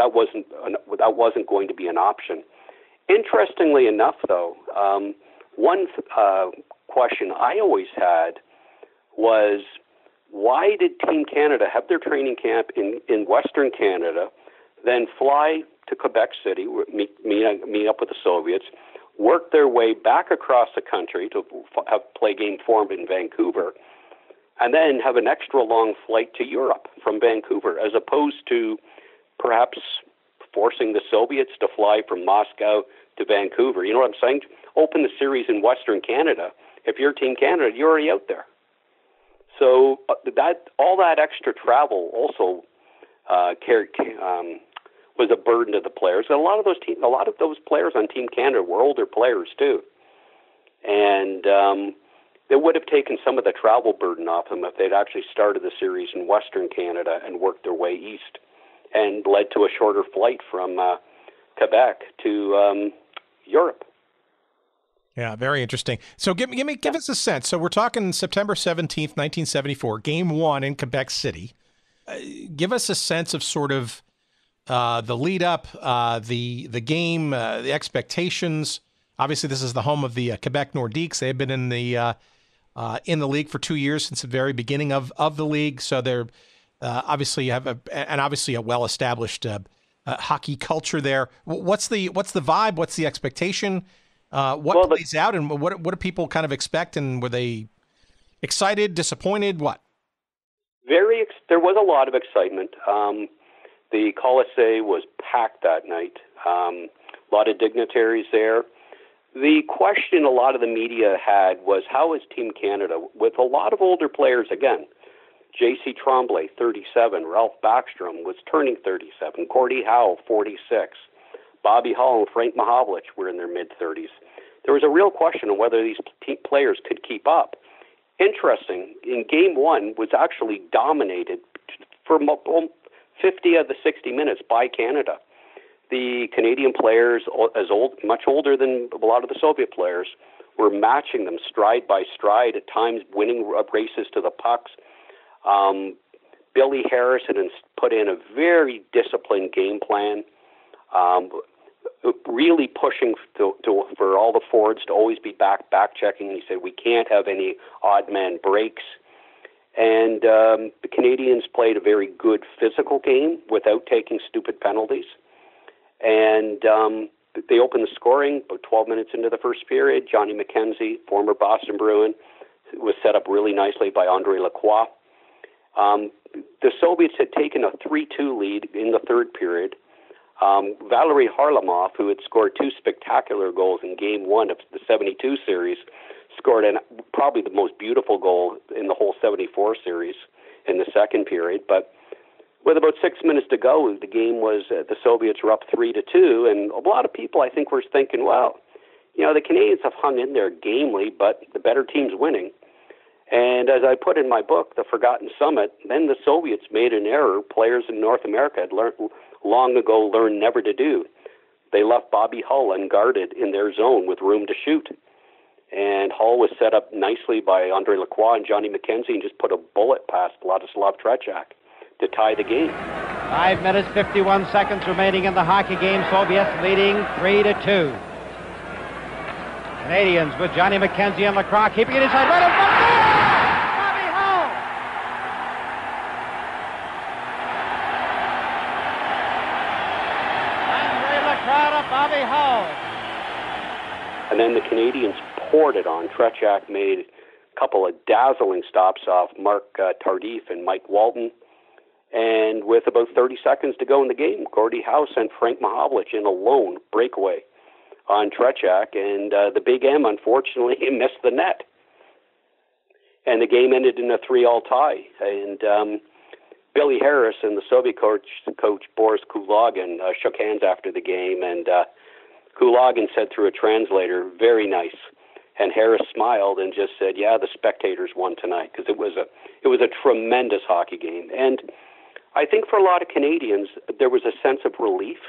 wasn't going to be an option. Interestingly enough, though, one question I always had was, why did Team Canada have their training camp in Western Canada, then fly to Quebec City, meet up with the Soviets, work their way back across the country to have play game formed in Vancouver, and then have an extra long flight to Europe from Vancouver, as opposed to perhaps forcing the Soviets to fly from Moscow to Vancouver? You know what I'm saying? Open the series in Western Canada. If you're Team Canada, you're already out there. So that all that extra travel also was a burden to the players. And a lot of those players on Team Canada were older players too, and it would have taken some of the travel burden off them if they'd actually started the series in Western Canada and worked their way east, and led to a shorter flight from Quebec to Europe. Yeah, very interesting. So give us a sense. So we're talking September 17th, 1974, Game 1 in Quebec City. Give us a sense of sort of the lead up, the game, the expectations. Obviously, this is the home of the Quebec Nordiques. They've been in the league for 2 years since the very beginning of the league. So they're obviously a well-established hockey culture there. What's the vibe? What's the expectation? Plays out, and what do people kind of expect? And were they excited, disappointed? What? There was a lot of excitement. The Colisée was packed that night. A lot of dignitaries there. The question a lot of the media had was, how is Team Canada, with a lot of older players again, J.C. Tremblay, 37, Ralph Backstrom was turning 37, Gordie Howe, 46, Bobby Hull and Frank Mahovlich were in their mid-30s. There was a real question of whether these players could keep up. Interesting, in Game 1 was actually dominated for 50 of the 60 minutes by Canada. The Canadian players, much older than a lot of the Soviet players, were matching them stride by stride, at times winning races to the pucks. Billy Harris had put in a very disciplined game plan, really pushing for all the forwards to always be back checking. He said, we can't have any odd man breaks. And the Canadians played a very good physical game without taking stupid penalties. And they opened the scoring about 12 minutes into the first period. Johnny McKenzie, former Boston Bruin, was set up really nicely by Andre Lacroix. The Soviets had taken a 3-2 lead in the third period. Valeri Kharlamov, who had scored two spectacular goals in Game 1 of the 72 series, scored probably the most beautiful goal in the whole 74 series in the second period. But with about 6 minutes to go, the game was the Soviets were up 3-2, and a lot of people, I think, were thinking, well, you know, the Canadians have hung in there gamely, but the better team's winning. And as I put in my book, The Forgotten Summit, then the Soviets made an error players in North America had long ago learned never to do. They left Bobby Hull unguarded in their zone with room to shoot. And Hull was set up nicely by Andre Lacroix and Johnny McKenzie and just put a bullet past Vladislav Tretiak to tie the game. 5 minutes, 51 seconds remaining in the hockey game. Soviets leading 3-2. Canadians with Johnny McKenzie and Lacroix keeping it inside. Right up front. And then the Canadians poured it on. Tretiak made a couple of dazzling stops off Mark Tardif and Mike Walton. And with about 30 seconds to go in the game, Gordie Howe sent Frank Mahovlich in a lone breakaway on Tretiak. And the Big M, unfortunately, missed the net. And the game ended in a 3-all tie. And Billy Harris and the Soviet coach Boris Kulagin shook hands after the game, and Kulagin said through a translator, "Very nice." And Harris smiled and just said, "Yeah, the spectators won tonight," because it was a tremendous hockey game. And I think for a lot of Canadians, there was a sense of relief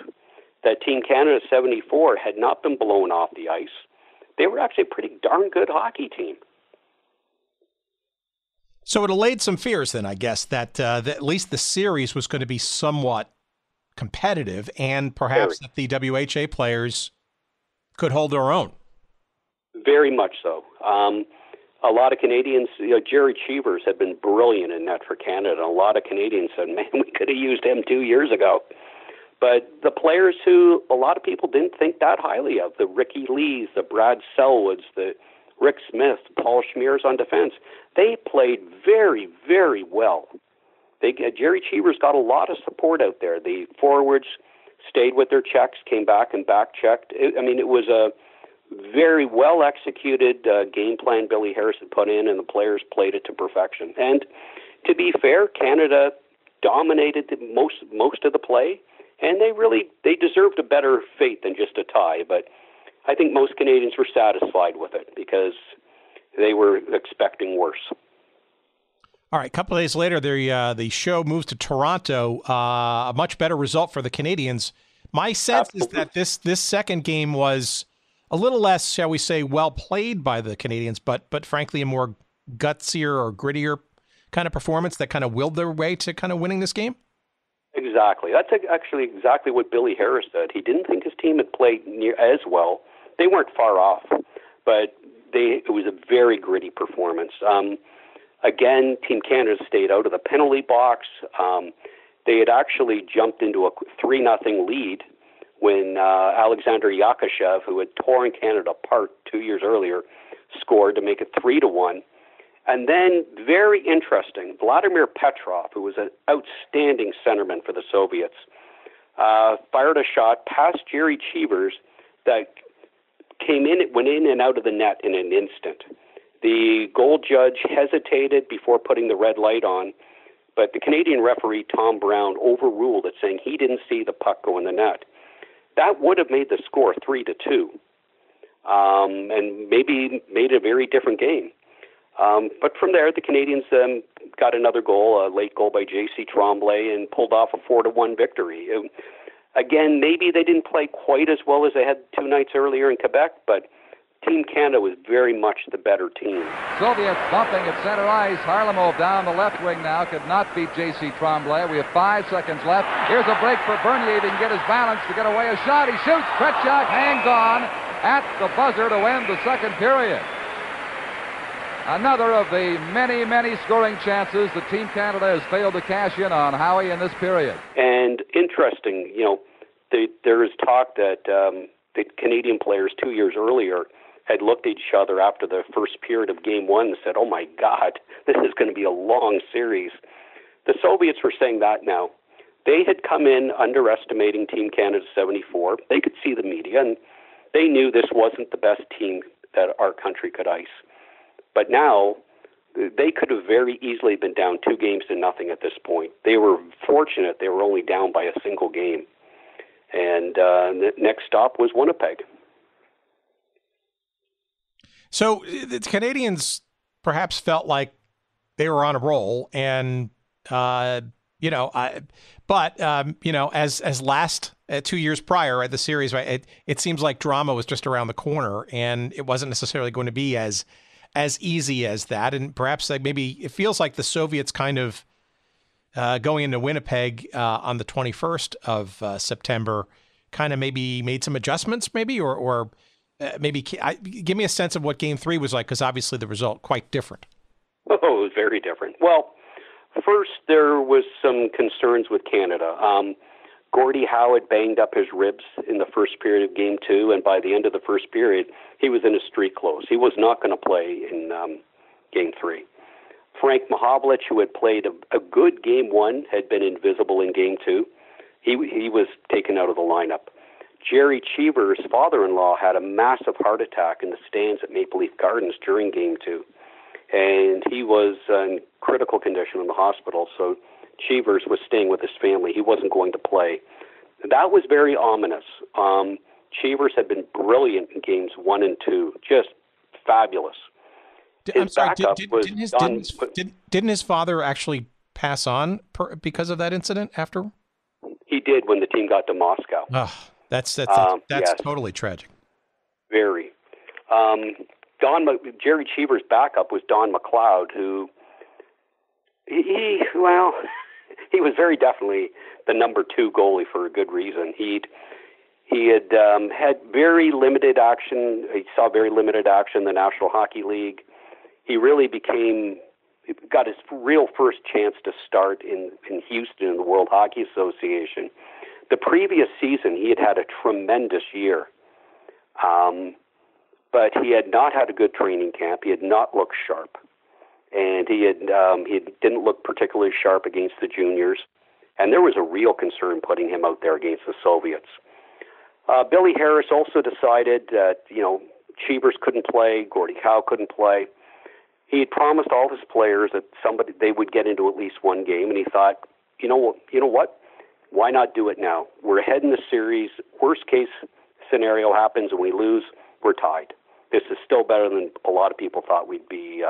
that Team Canada 74 had not been blown off the ice. They were actually a pretty darn good hockey team. So it allayed some fears then, I guess, that at least the series was going to be somewhat competitive and perhaps that the WHA players could hold their own. Very much so. A lot of Canadians, you know, Jerry Cheevers had been brilliant in net for Canada. A lot of Canadians said, man, we could have used him 2 years ago. But the players who a lot of people didn't think that highly of, the Ricky Leys, the Brad Selwoods, the Rick Smith, Paul Shmyr on defense, they played very, very well. Jerry Cheevers got a lot of support out there. The forwards stayed with their checks, came back and back-checked. It was a very well-executed game plan Billy Harris had put in, and the players played it to perfection. And to be fair, Canada dominated most of the play, and they deserved a better fate than just a tie, but I think most Canadians were satisfied with it because they were expecting worse. All right, a couple of days later, the show moves to Toronto, a much better result for the Canadians. My sense is that this second game was a little less, shall we say, well played by the Canadians, but frankly, a more gutsier or grittier kind of performance that kind of willed their way to kind of winning this game? Exactly. That's actually exactly what Billy Harris said. He didn't think his team had played as well. They weren't far off, but it was a very gritty performance. Again, Team Canada stayed out of the penalty box. They had actually jumped into a 3-0 lead when Alexander Yakashev, who had torn Canada apart 2 years earlier, scored to make it 3-1. And then, very interesting, Vladimir Petrov, who was an outstanding centerman for the Soviets, fired a shot past Jerry Cheevers that went in and out of the net in an instant. The goal judge hesitated before putting the red light on, but the Canadian referee, Tom Brown, overruled it, saying he didn't see the puck go in the net. That would have made the score 3-2, and maybe made a very different game. But from there, the Canadians got another goal, a late goal by J.C. Tremblay, and pulled off a 4-1 victory. Again, maybe they didn't play quite as well as they had 2 nights earlier in Quebec, but Team Canada was very much the better team. Soviets bumping at center ice. Kharlamov down the left wing now. Could not beat J.C. Tremblay. We have 5 seconds left. Here's a break for Bernier. He can get his balance to get away a shot. He shoots. Tretiak hangs on at the buzzer to end the second period. Another of the many, many scoring chances that Team Canada has failed to cash in on, Howie, in this period. And interesting, you know, there is talk that the Canadian players 2 years earlier had looked at each other after the first period of Game 1 and said, oh, my God, this is going to be a long series. The Soviets were saying that now. They had come in underestimating Team Canada 74. They could see the media, and they knew this wasn't the best team that our country could ice. But now, they could have very easily been down 2 games to nothing at this point. They were fortunate they were only down by a single game. And the next stop was Winnipeg. So the Canadians perhaps felt like they were on a roll, and as last 2 years prior at the series, right, it seems like drama was just around the corner, and it wasn't necessarily going to be as easy as that. And perhaps like maybe it feels like the Soviets kind of going into Winnipeg on the 21st of September, kind of maybe made some adjustments, maybe or. Give me a sense of what Game 3 was like, because obviously the result quite different. Oh, it was very different. Well, first there was some concerns with Canada. Gordie Howe had banged up his ribs in the first period of Game 2, and by the end of the first period, he was in his street clothes. He was not going to play in Game 3. Frank Mahovlich, who had played a good Game 1, had been invisible in Game 2. He was taken out of the lineup. Jerry Cheevers' father-in-law had a massive heart attack in the stands at Maple Leaf Gardens during Game 2, and he was in critical condition in the hospital, so Cheevers was staying with his family. He wasn't going to play. That was very ominous. Cheevers had been brilliant in Games 1 and 2, just fabulous. Didn't his father actually pass on because of that incident after? He did when the team got to Moscow. Ugh. That's yes. Totally tragic. Very. Jerry Cheevers' backup was Don McLeod, who he was very definitely the number 2 goalie for a good reason. He had had very limited action. He saw very limited action in the National Hockey League. He really got his real first chance to start in Houston in the World Hockey Association. The previous season, he had a tremendous year, but he had not had a good training camp. He had not looked sharp, and he didn't look particularly sharp against the juniors, and there was a real concern putting him out there against the Soviets. Billy Harris also decided that, Cheevers couldn't play, Gordie Howe couldn't play. He had promised all his players that they would get into at least one game, and he thought, you know what? Why not do it now? We're ahead in the series. Worst case scenario happens and we lose. We're tied. This is still better than a lot of people thought we'd be,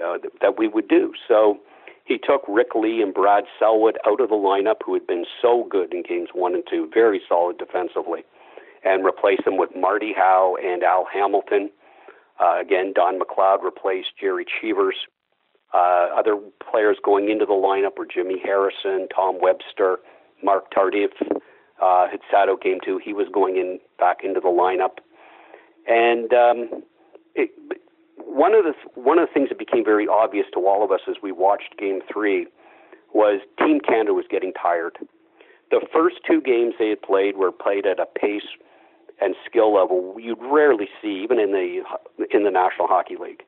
that we would do. So he took Rick Ley and Brad Selwood out of the lineup, who had been so good in Games 1 and 2, very solid defensively, and replaced them with Marty Howe and Al Hamilton. Again, Don McLeod replaced Jerry Cheevers. Other players going into the lineup were Jimmy Harrison, Tom Webster, Mark Tardif had sat out Game 2. He was going in back into the lineup, and one of the things that became very obvious to all of us as we watched Game 3 was Team Canada was getting tired. The first 2 games they had played were played at a pace and skill level you'd rarely see, even in the National Hockey League,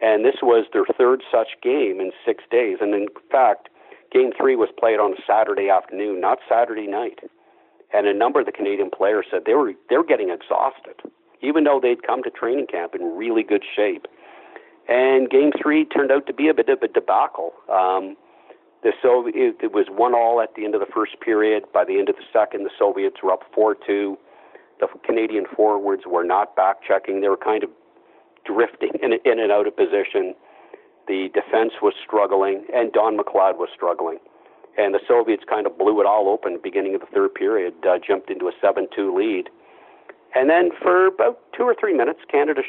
and this was their 3rd such game in 6 days, and in fact. Game 3 was played on a Saturday afternoon, not Saturday night. And a number of the Canadian players said they were getting exhausted, even though they'd come to training camp in really good shape. And Game 3 turned out to be a bit of a debacle. It was 1-1 at the end of the first period. By the end of the second, the Soviets were up 4-2. The Canadian forwards were not back-checking. They were kind of drifting in and out of position. The defense was struggling, and Don McLeod was struggling. And the Soviets kind of blew it all open at the beginning of the 3rd period, jumped into a 7-2 lead. And then for about 2 or 3 minutes, Canada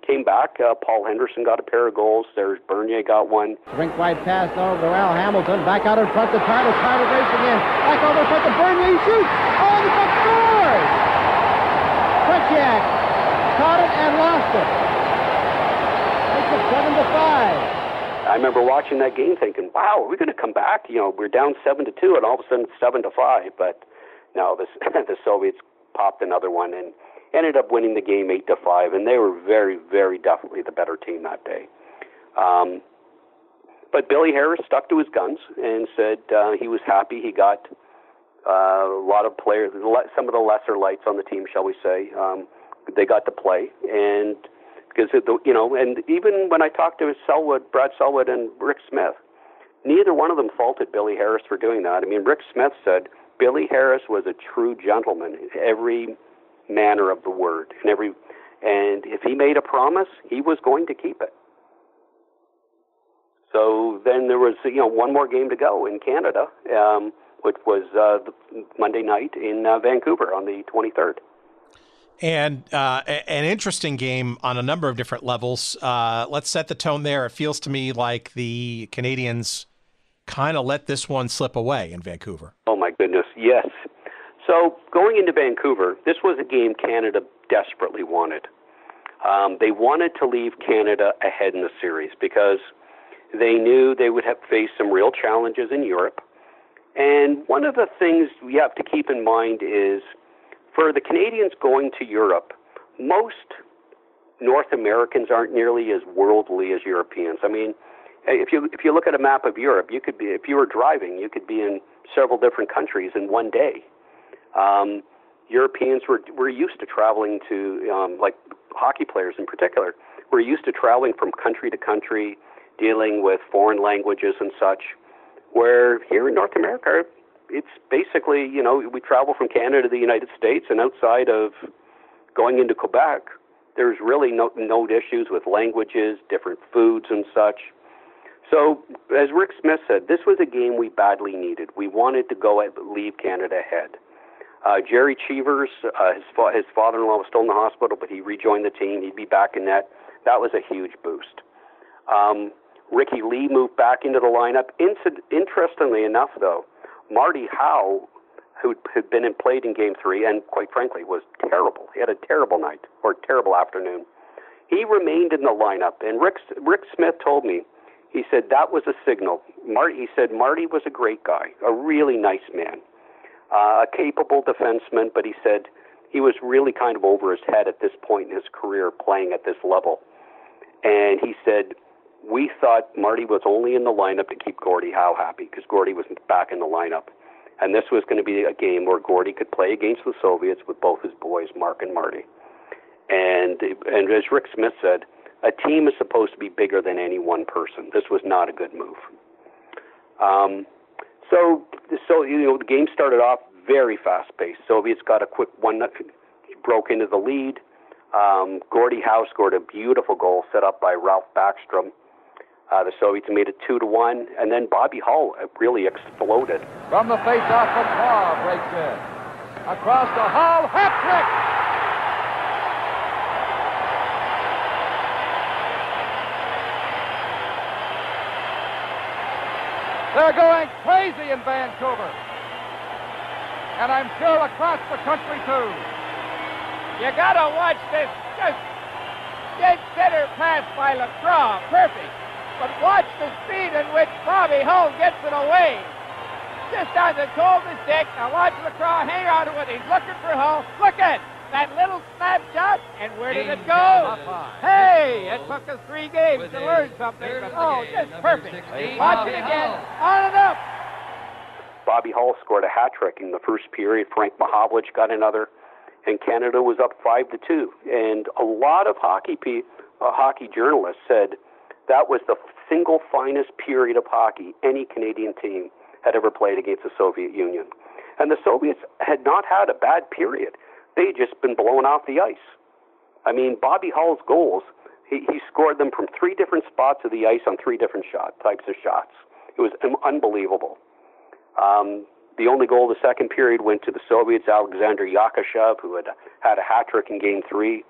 came back. Paul Henderson got a pair of goals. Serge Bernier got one. Rink-wide pass over to Al Hamilton. Back out in front to Title. Title race again. Back over front to Bernier. He shoots. Oh, the puck scores! Tretiak caught it and lost it. It's 7-5. I remember watching that game thinking, wow, we're going to come back. You know, we're down 7-2, and all of a sudden 7-5. But no, the Soviets popped another one and ended up winning the game 8-5. And they were very, very definitely the better team that day. But Billy Harris stuck to his guns and said he was happy. He got a lot of players, some of the lesser lights on the team, shall we say. They got to play, and because you know, and even when I talked to Selwood, Brad Selwood, and Rick Smith, neither one of them faulted Billy Harris for doing that. I mean, Rick Smith said Billy Harris was a true gentleman in every manner of the word, in every, and if he made a promise, he was going to keep it. So then there was, you know, one more game to go in Canada, which was Monday night in Vancouver on the 23rd. And an interesting game on a number of different levels. Let's set the tone there. It feels to me like the Canadians kind of let this one slip away in Vancouver. Oh, my goodness, yes. So going into Vancouver, this was a game Canada desperately wanted. They wanted to leave Canada ahead in the series because they knew they would have faced some real challenges in Europe. And one of the things we have to keep in mind is, for the Canadians going to Europe, most North Americans aren't nearly as worldly as Europeans. I mean, if you look at a map of Europe, you could be, if you were driving, you could be in several different countries in one day. Europeans were used to traveling to, like hockey players in particular, were used to traveling from country to country, dealing with foreign languages and such, where here in North America, it's basically, you know, we travel from Canada to the United States, and outside of going into Quebec, there's really no issues with languages, different foods and such. So as Rick Smith said, this was a game we badly needed. We wanted to go and leave Canada ahead. Jerry Cheevers, his father-in-law was still in the hospital, but he rejoined the team. He'd be back in net. That was a huge boost. Ricky Lee moved back into the lineup. Interestingly enough, though, Marty Howe, who had been and played in Game 3 and, quite frankly, was terrible. He had a terrible night or terrible afternoon. He remained in the lineup, and Rick Smith told me, he said that was a signal. Marty was a great guy, a really nice man, a capable defenseman, but he said he was really kind of over his head at this point in his career playing at this level. And he said, we thought Marty was only in the lineup to keep Gordie Howe happy because Gordie was back in the lineup. And this was going to be a game where Gordie could play against the Soviets with both his boys, Mark and Marty. And as Rick Smith said, a team is supposed to be bigger than any one person. This was not a good move. So you know, the game started off very fast-paced. Soviets got a quick one, broke into the lead. Gordie Howe scored a beautiful goal set up by Ralph Backstrom. The Soviets made it 2-1, and then Bobby Hull really exploded. From the face-off, Lacroix breaks in. Across the Hull, hat-trick! They're going crazy in Vancouver. And I'm sure across the country, too. You gotta watch this just dead center pass by Lacroix. Perfect. But watch the speed in which Bobby Hull gets it away. Just on the toe of the stick. Now watch Lacroix hang on to it. He's looking for Hull. Look at that little snap shot. And where did it go? Hey, it took us 3 games to learn something. But oh, just perfect. Watch it again. On and up. Bobby Hull scored a hat trick in the first period. Frank Mahovlich got another. And Canada was up 5-2. And a lot of hockey journalists said that was the single finest period of hockey any Canadian team had ever played against the Soviet Union. And the Soviets had not had a bad period. They'd just been blown off the ice. I mean, Bobby Hull's goals, he scored them from 3 different spots of the ice on 3 different types of shots. It was unbelievable. The only goal of the second period went to the Soviets, Alexander Yakashev, who had a hat-trick in Game 3.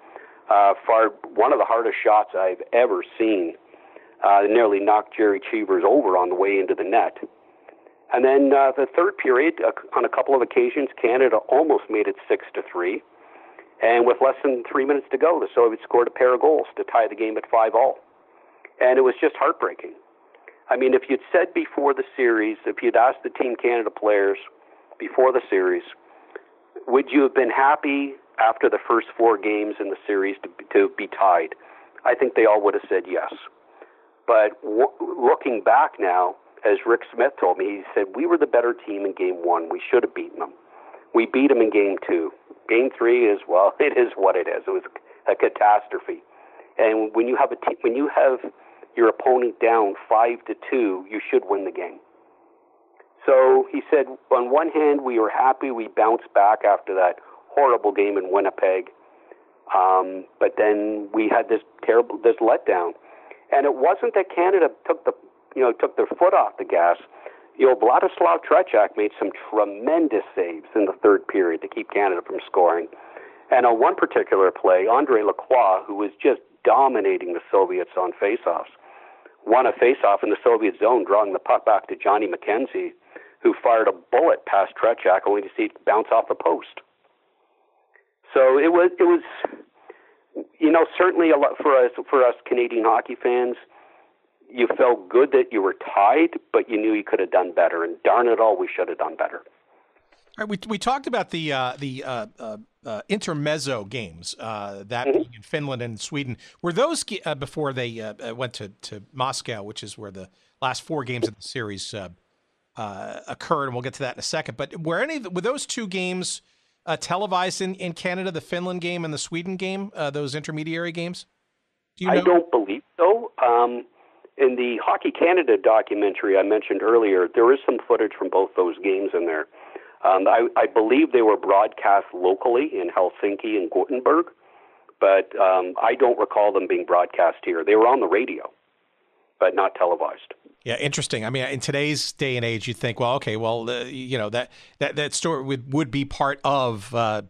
Fired one of the hardest shots I've ever seen. Nearly knocked Jerry Cheevers over on the way into the net. And then the third period, on a couple of occasions, Canada almost made it 6-3. And with less than 3 minutes to go, the Soviets scored a pair of goals to tie the game at 5-all. and it was just heartbreaking. I mean, if you'd said before the series, if you'd asked the Team Canada players before the series, would you have been happy after the first four games in the series to be tied? I think they all would have said yes. But looking back now, as Rick Smith told me, he said, we were the better team in game one. We should have beaten them. We beat them in game two. Game three is, well, it is what it is. It was a catastrophe. And when you have your opponent down 5-2, you should win the game. So he said, on one hand, we were happy we bounced back after that horrible game in Winnipeg, but then we had this letdown. And it wasn't that Canada took their foot off the gas. Vladislav Tretiak made some tremendous saves in the third period to keep Canada from scoring. And on one particular play, Andre Lacroix, who was just dominating the Soviets on faceoffs, won a faceoff in the Soviet zone, drawing the puck back to Johnny McKenzie, who fired a bullet past Tretiak only to see it bounce off the post. So it was, certainly a lot for us Canadian hockey fans. You felt good that you were tied, but you knew you could have done better, and darn it all, we should have done better. All right, we talked about the intermezzo games, that being in Finland and Sweden. Were those before they went to Moscow, which is where the last four games of the series occurred, and we'll get to that in a second. But were those two games televised in Canada, the Finland game and the Sweden game, those intermediary games? Do you know? I don't believe so. In the Hockey Canada documentary I mentioned earlier, there is some footage from both those games in there. I believe they were broadcast locally in Helsinki and Gothenburg, but I don't recall them being broadcast here. They were on the radio, but not televised. Yeah, interesting. I mean, in today's day and age, you think, well, okay, well, that story would be part of, the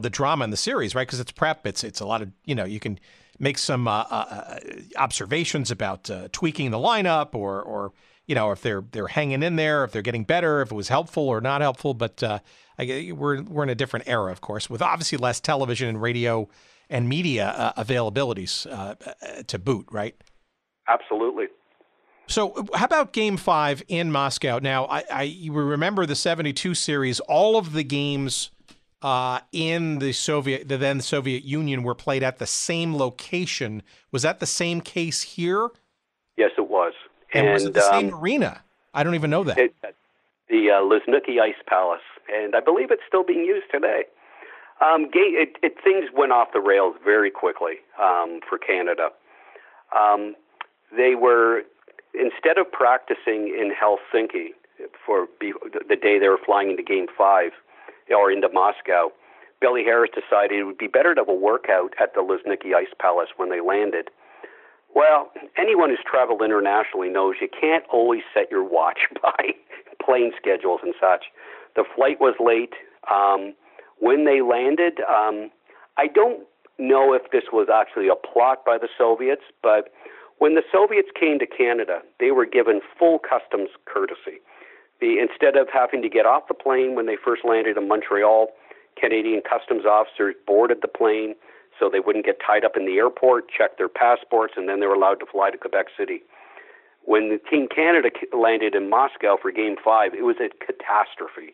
drama in the series, right? Because it's prep. It's a lot of, you can make some observations about tweaking the lineup or. If they're hanging in there, if they're getting better, if it was helpful or not helpful. But we're in a different era, of course, with obviously less television and radio and media availabilities to boot, right? Absolutely. So how about Game 5 in Moscow? Now, you remember the 72 series, all of the games in the then Soviet Union were played at the same location. Was that the same case here? Yes, it was. And was it the same arena? I don't even know that. The Luzhniki Ice Palace, and I believe it's still being used today. Things went off the rails very quickly for Canada. They were, instead of practicing in Helsinki for the day they were flying into Game 5 or into Moscow, Billy Harris decided it would be better to have a workout at the Luzhniki Ice Palace when they landed. Well, anyone who's traveled internationally knows you can't always set your watch by plane schedules and such. The flight was late. When they landed, I don't know if this was actually a plot by the Soviets, but when the Soviets came to Canada, they were given full customs courtesy. Instead of having to get off the plane when they first landed in Montreal, Canadian customs officers boarded the plane, so they wouldn't get tied up in the airport, check their passports, and then they were allowed to fly to Quebec City. When the Team Canada landed in Moscow for Game 5, it was a catastrophe.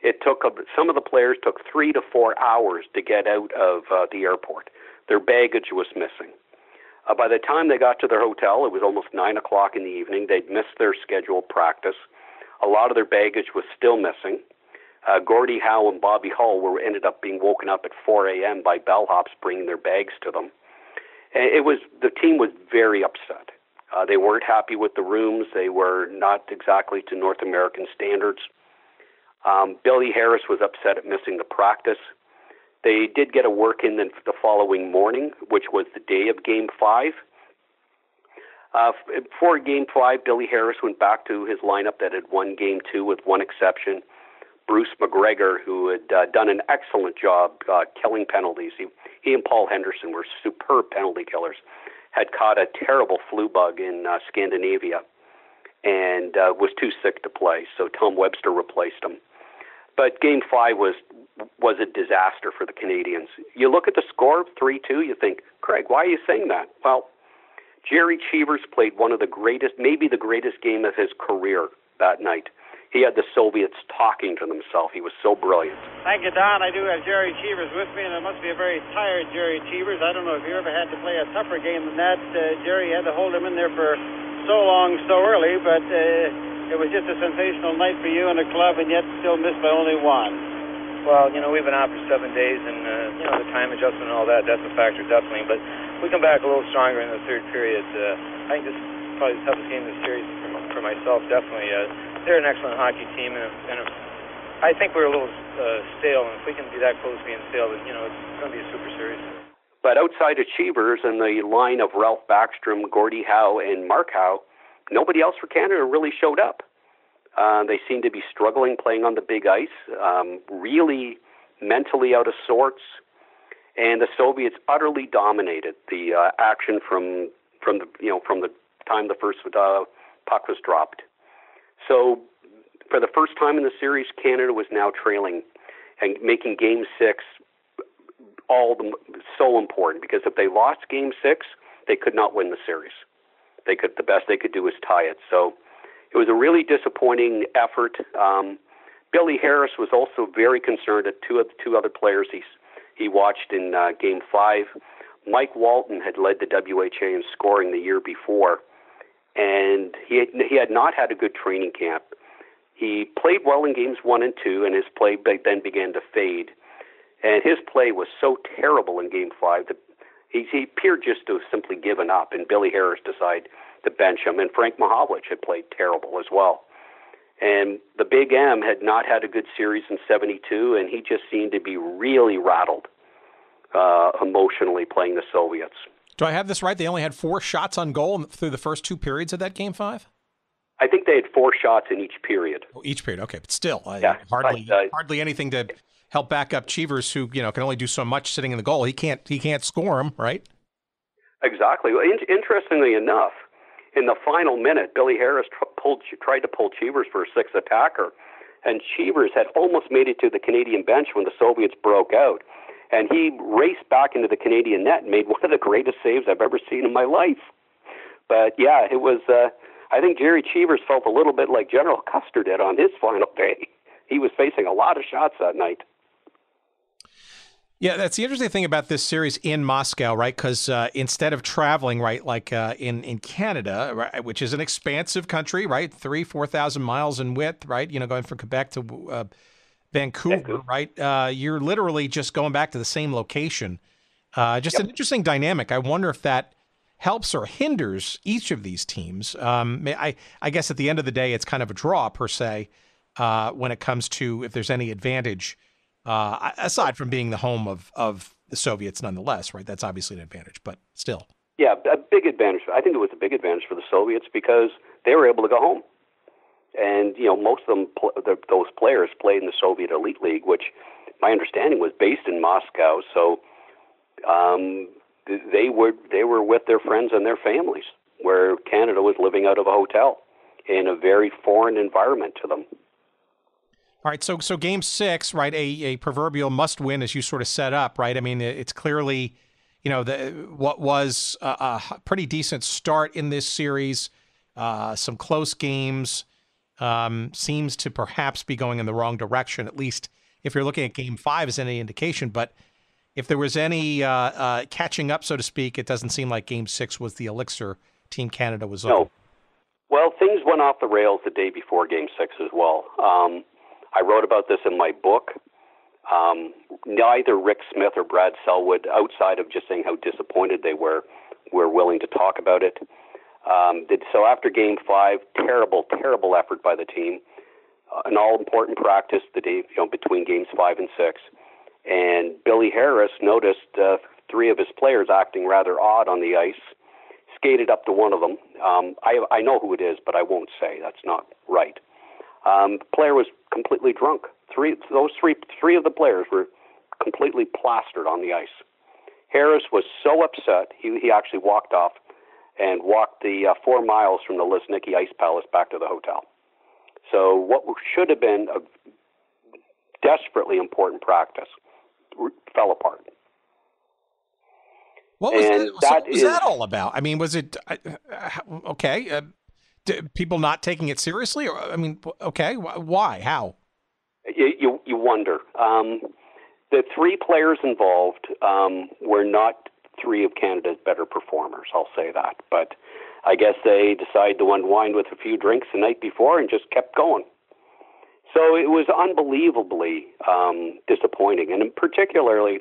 It took some of the players took 3 to 4 hours to get out of the airport. Their baggage was missing. By the time they got to their hotel, it was almost 9 o'clock in the evening. They'd missed their scheduled practice. A lot of their baggage was still missing. Gordie Howe and Bobby Hull ended up being woken up at 4 a.m. by bellhops bringing their bags to them. And the team was very upset. They weren't happy with the rooms. They were not exactly to North American standards. Billy Harris was upset at missing the practice. They did get a work in the following morning, which was the day of Game 5. Before Game 5, Billy Harris went back to his lineup that had won Game 2 with one exception. Bruce McGregor, who had done an excellent job killing penalties. He and Paul Henderson were superb penalty killers, had caught a terrible flu bug in Scandinavia and was too sick to play, so Tom Webster replaced him. But Game 5 was a disaster for the Canadians. You look at the score, 3-2, you think, Craig, why are you saying that? Well, Jerry Cheevers played one of the greatest, maybe the greatest game of his career that night. He had the Soviets talking to themselves. He was so brilliant. Thank you, Don. I do have Jerry Cheevers with me, and it must be a very tired Jerry Cheevers. I don't know if you ever had to play a tougher game than that. Jerry had to hold him in there for so long, so early, but it was just a sensational night for you and the club, and yet still missed by only one. Well, you know, we've been out for 7 days, and, you know, the time adjustment and all that, that's a factor, definitely. But we come back a little stronger in the third period. I think this is probably the toughest game in the series for myself, definitely. They're an excellent hockey team, and I think we're a little stale. And if we can be that close to being stale, then, you know, it's going to be a super series. But outside of Cheevers and the line of Ralph Backstrom, Gordie Howe, and Mark Howe, nobody else for Canada really showed up. They seem to be struggling playing on the big ice, really mentally out of sorts. And the Soviets utterly dominated the action from the time the first puck was dropped. So for the first time in the series, Canada was now trailing and making Game 6 so important, because if they lost Game 6, they could not win the series. The best they could do was tie it. So it was a really disappointing effort. Billy Harris was also very concerned at two other players he watched in Game 5. Mike Walton had led the WHA in scoring the year before, and he had not had a good training camp. He played well in Games 1 and 2, and his play then began to fade. And his play was so terrible in Game 5 that he appeared just to have simply given up, and Billy Harris decided to bench him. And Frank Mahovlich had played terrible as well. And the Big M had not had a good series in 1972, and he just seemed to be really rattled emotionally playing the Soviets. Do I have this right? They only had 4 shots on goal through the first 2 periods of that Game 5? I think they had 4 shots in each period. Oh, each period, okay. But still, yeah, hardly anything to help back up Cheevers, who, you know, can only do so much sitting in the goal. He can't score him, right? Exactly. Well, interestingly enough, in the final minute, Billy Harris tried to pull Cheevers for a 6th attacker, and Cheevers had almost made it to the Canadian bench when the Soviets broke out, and he raced back into the Canadian net and made one of the greatest saves I've ever seen in my life. But, yeah, it was I think Jerry Cheevers felt a little bit like General Custer did on his final day. He was facing a lot of shots that night. Yeah, that's the interesting thing about this series in Moscow, right? Because instead of traveling, right, like in Canada, right, which is an expansive country, right, 4,000 miles in width, right, you know, going from Quebec to Vancouver, right? You're literally just going back to the same location. Just an interesting dynamic. I wonder if that helps or hinders each of these teams. I guess at the end of the day, it's kind of a draw per se when it comes to if there's any advantage. Aside from being the home of the Soviets, nonetheless, right? That's obviously an advantage, but still. Yeah, a big advantage. I think it was a big advantage for the Soviets because they were able to go home. And, you know, most of them, those players played in the Soviet Elite League, which my understanding was based in Moscow. So they were with their friends and their families, where Canada was living out of a hotel in a very foreign environment to them. All right, so Game 6, right, a proverbial must-win, as you sort of set up, right? I mean, it's clearly, you know, what was a pretty decent start in this series, some close games, seems to perhaps be going in the wrong direction, at least if you're looking at Game 5 as any indication. But if there was any catching up, so to speak, it doesn't seem like Game 6 was the elixir Team Canada was looking. No. Well, things went off the rails the day before Game 6 as well. I wrote about this in my book. Neither Rick Smith or Brad Selwood, outside of just saying how disappointed they were willing to talk about it. So after Game 5, terrible, terrible effort by the team. An all-important practice the day, you know, between Games 5 and 6. And Billy Harris noticed 3 of his players acting rather odd on the ice, skated up to one of them. I know who it is, but I won't say. That's not right. The player was completely drunk. Those three of the players were completely plastered on the ice. Harris was so upset, he actually walked off and walked the 4 miles from the Lesnicki Ice Palace back to the hotel. So what should have been a desperately important practice fell apart. What was that all about? I mean, was it okay? People not taking it seriously, or I mean, okay, why? How? You wonder. The three players involved were not three of Canada's better performers. I'll say that, but I guess they decided to unwind with a few drinks the night before and just kept going. So it was unbelievably disappointing, and particularly,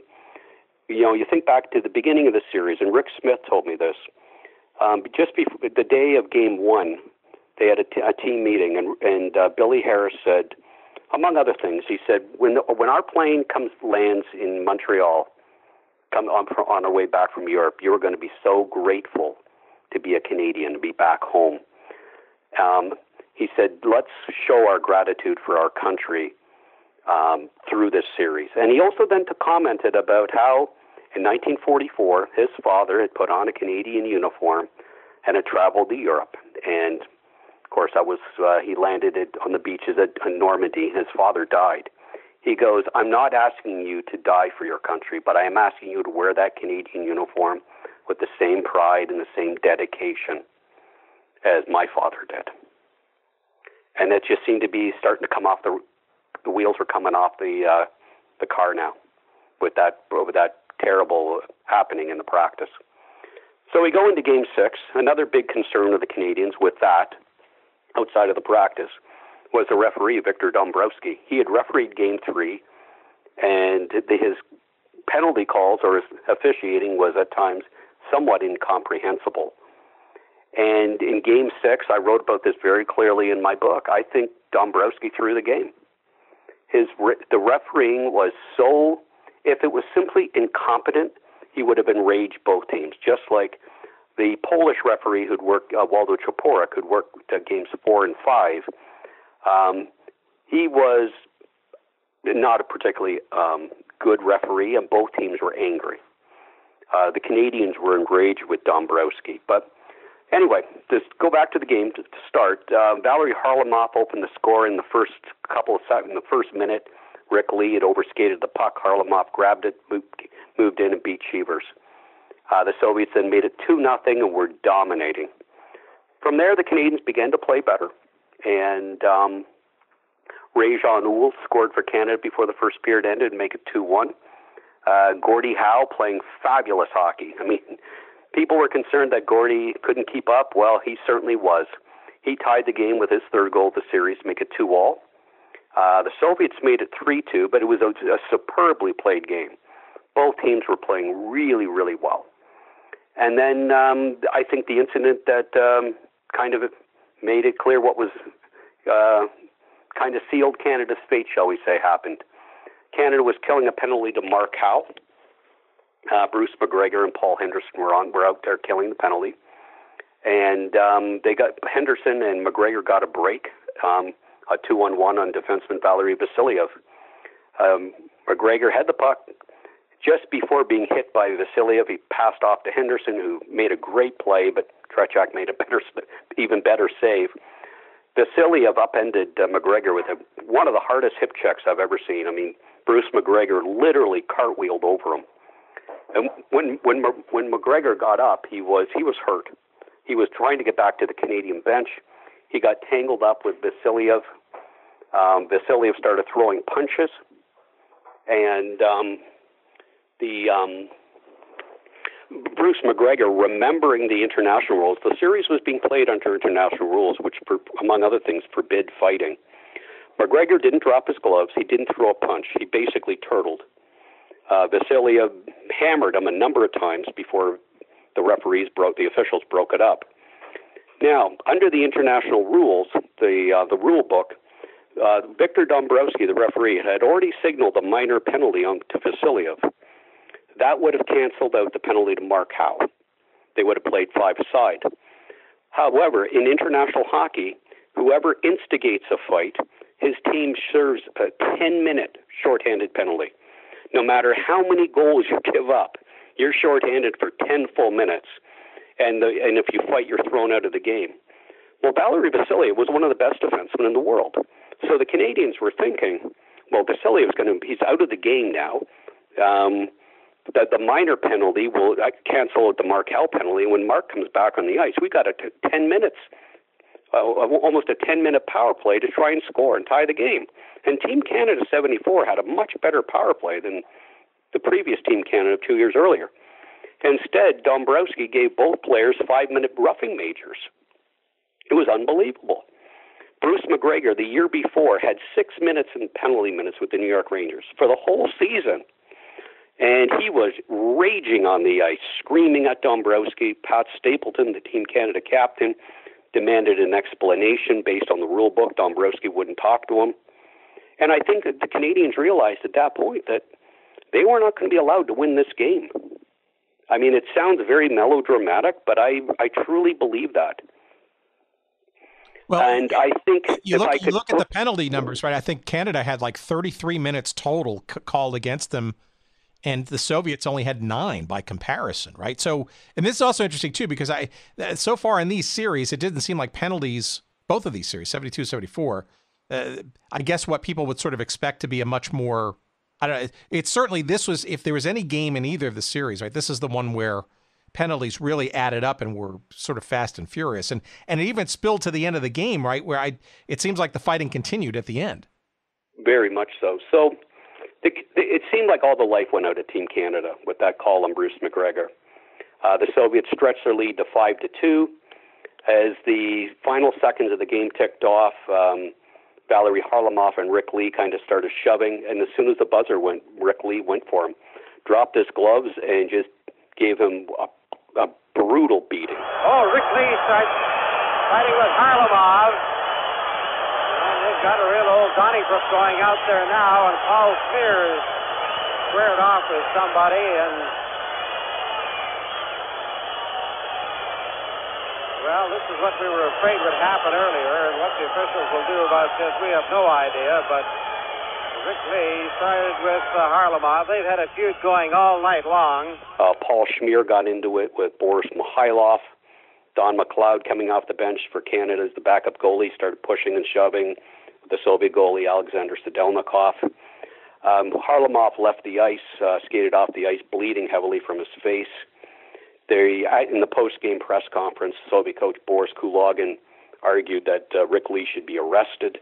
you know, you think back to the beginning of the series, and Rick Smith told me this. Just before the day of Game One, they had a team meeting, and Billy Harris said, among other things, he said, when our plane lands in Montreal, on our way back from Europe, you are going to be so grateful to be a Canadian, to be back home. He said, let's show our gratitude for our country through this series. And he also then commented about how in 1944, his father had put on a Canadian uniform and had traveled to Europe. And, of course, that was he landed on the beaches at Normandy, and his father died. He goes, I'm not asking you to die for your country, but I am asking you to wear that Canadian uniform with the same pride and the same dedication as my father did. And that just seemed to be starting to come off the wheels were coming off the car now with that terrible happening in the practice. So we go into Game 6. Another big concern of the Canadians with that, outside of the practice, was the referee, Victor Dombrowski. He had refereed Game 3, and his penalty calls or his officiating was at times somewhat incomprehensible. And in Game 6, I wrote about this very clearly in my book. I think Dombrowski threw the game. The refereeing was so... If it was simply incompetent, he would have enraged both teams, just like the Polish referee who'd worked, Waldo Czapora, who'd worked Games 4 and 5. He was not a particularly good referee, and both teams were angry. The Canadians were enraged with Dombrowski, but... Anyway, just go back to the game to start. Valeri Kharlamov opened the score in the first minute. Rick Ley had overskated the puck. Kharlamov grabbed it, moved in, and beat Cheevers. The Soviets then made it 2-0 and were dominating. From there, the Canadians began to play better, and Rajon Uhl scored for Canada before the first period ended and make it 2-1. Gordie Howe playing fabulous hockey. I mean, people were concerned that Gordie couldn't keep up. Well, he certainly was. He tied the game with his third goal of the series, make it 2-2. The Soviets made it 3-2, but it was a superbly played game. Both teams were playing really, really well. And then I think the incident that kind of made it clear what was kind of sealed Canada's fate, shall we say, happened. Canada was killing a penalty to Mark Howe. Bruce McGregor and Paul Henderson were out there killing the penalty, and they got Henderson and McGregor got a break, a 2-on-1 on defenseman Valeri Vasiliev. McGregor had the puck just before being hit by Vasiliev. He passed off to Henderson, who made a great play, but Tretiak made an even better save. Vasiliev upended McGregor with one of the hardest hip checks I've ever seen. I mean, Bruce McGregor literally cartwheeled over him. And when McGregor got up, he was hurt. He was trying to get back to the Canadian bench. He got tangled up with Vasiliev. Vasiliev started throwing punches, and Bruce McGregor, remembering the international rules, the series was being played under international rules, which, among other things, forbid fighting. McGregor didn't drop his gloves. He didn't throw a punch. He basically turtled. Vasiliev hammered him a number of times before the officials broke it up. Now, under the international rules, the rule book, Victor Dombrowski, the referee, had already signaled a minor penalty to Vasiliev. That would have canceled out the penalty to Mark Howe. They would have played 5-a-side. However, in international hockey, whoever instigates a fight, his team serves a 10-minute shorthanded penalty. No matter how many goals you give up, you're shorthanded for 10 full minutes, and if you fight, you're thrown out of the game. Well, Valeri Vasiliev was one of the best defensemen in the world, so the Canadians were thinking, well, Vasiliev's he's out of the game now. the minor penalty will cancel out the Mark Howe penalty. When Mark comes back on the ice, we got a 10 minutes, almost a 10-minute power play to try and score and tie the game. And Team Canada 74 had a much better power play than the previous Team Canada 2 years earlier. Instead, Dombrowski gave both players 5-minute roughing majors. It was unbelievable. Bruce McGregor, the year before, had 6 minutes in penalty minutes with the New York Rangers for the whole season. And he was raging on the ice, screaming at Dombrowski. Pat Stapleton, the Team Canada captain, demanded an explanation based on the rule book. Dombrowski wouldn't talk to him. And I think that the Canadians realized at that point that they were not going to be allowed to win this game. I mean, it sounds very melodramatic, but I truly believe that. Well, and I think you look at the penalty numbers, right? I think Canada had like 33 minutes total called against them, and the Soviets only had 9 by comparison, right? So, and this is also interesting too, because so far in these series, it didn't seem like penalties, both of these series, 72, 74, I guess what people would sort of expect to be a much more, I don't know, it's certainly, this was, if there was any game in either of the series, right, this is the one where penalties really added up and were sort of fast and furious. And it even spilled to the end of the game, right, where it seems like the fighting continued at the end. Very much so. So it seemed like all the life went out of Team Canada with that call on Bruce McGregor. The Soviets stretched their lead to 5-2. As the final seconds of the game ticked off, Valeri Kharlamov and Rick Ley kind of started shoving. And as soon as the buzzer went, Rick Ley went for him, dropped his gloves, and just gave him a brutal beating. Oh, Rick Ley starts fighting with Kharlamov. And they've got a real old Donnybrook going out there now, and Paul Shmyr is squared off with somebody, and well, this is what we were afraid would happen earlier, and what the officials will do about this, we have no idea, but Rick Ley started with Kharlamov. They've had a feud going all night long. Paul Shmyr got into it with Boris Mihailov. Don McLeod, coming off the bench for Canada as the backup goalie, started pushing and shoving the Soviet goalie, Alexander Sedelnikov. Kharlamov left the ice, skated off the ice, bleeding heavily from his face. In the post-game press conference, Soviet coach Boris Kulagin argued that Rick Ley should be arrested.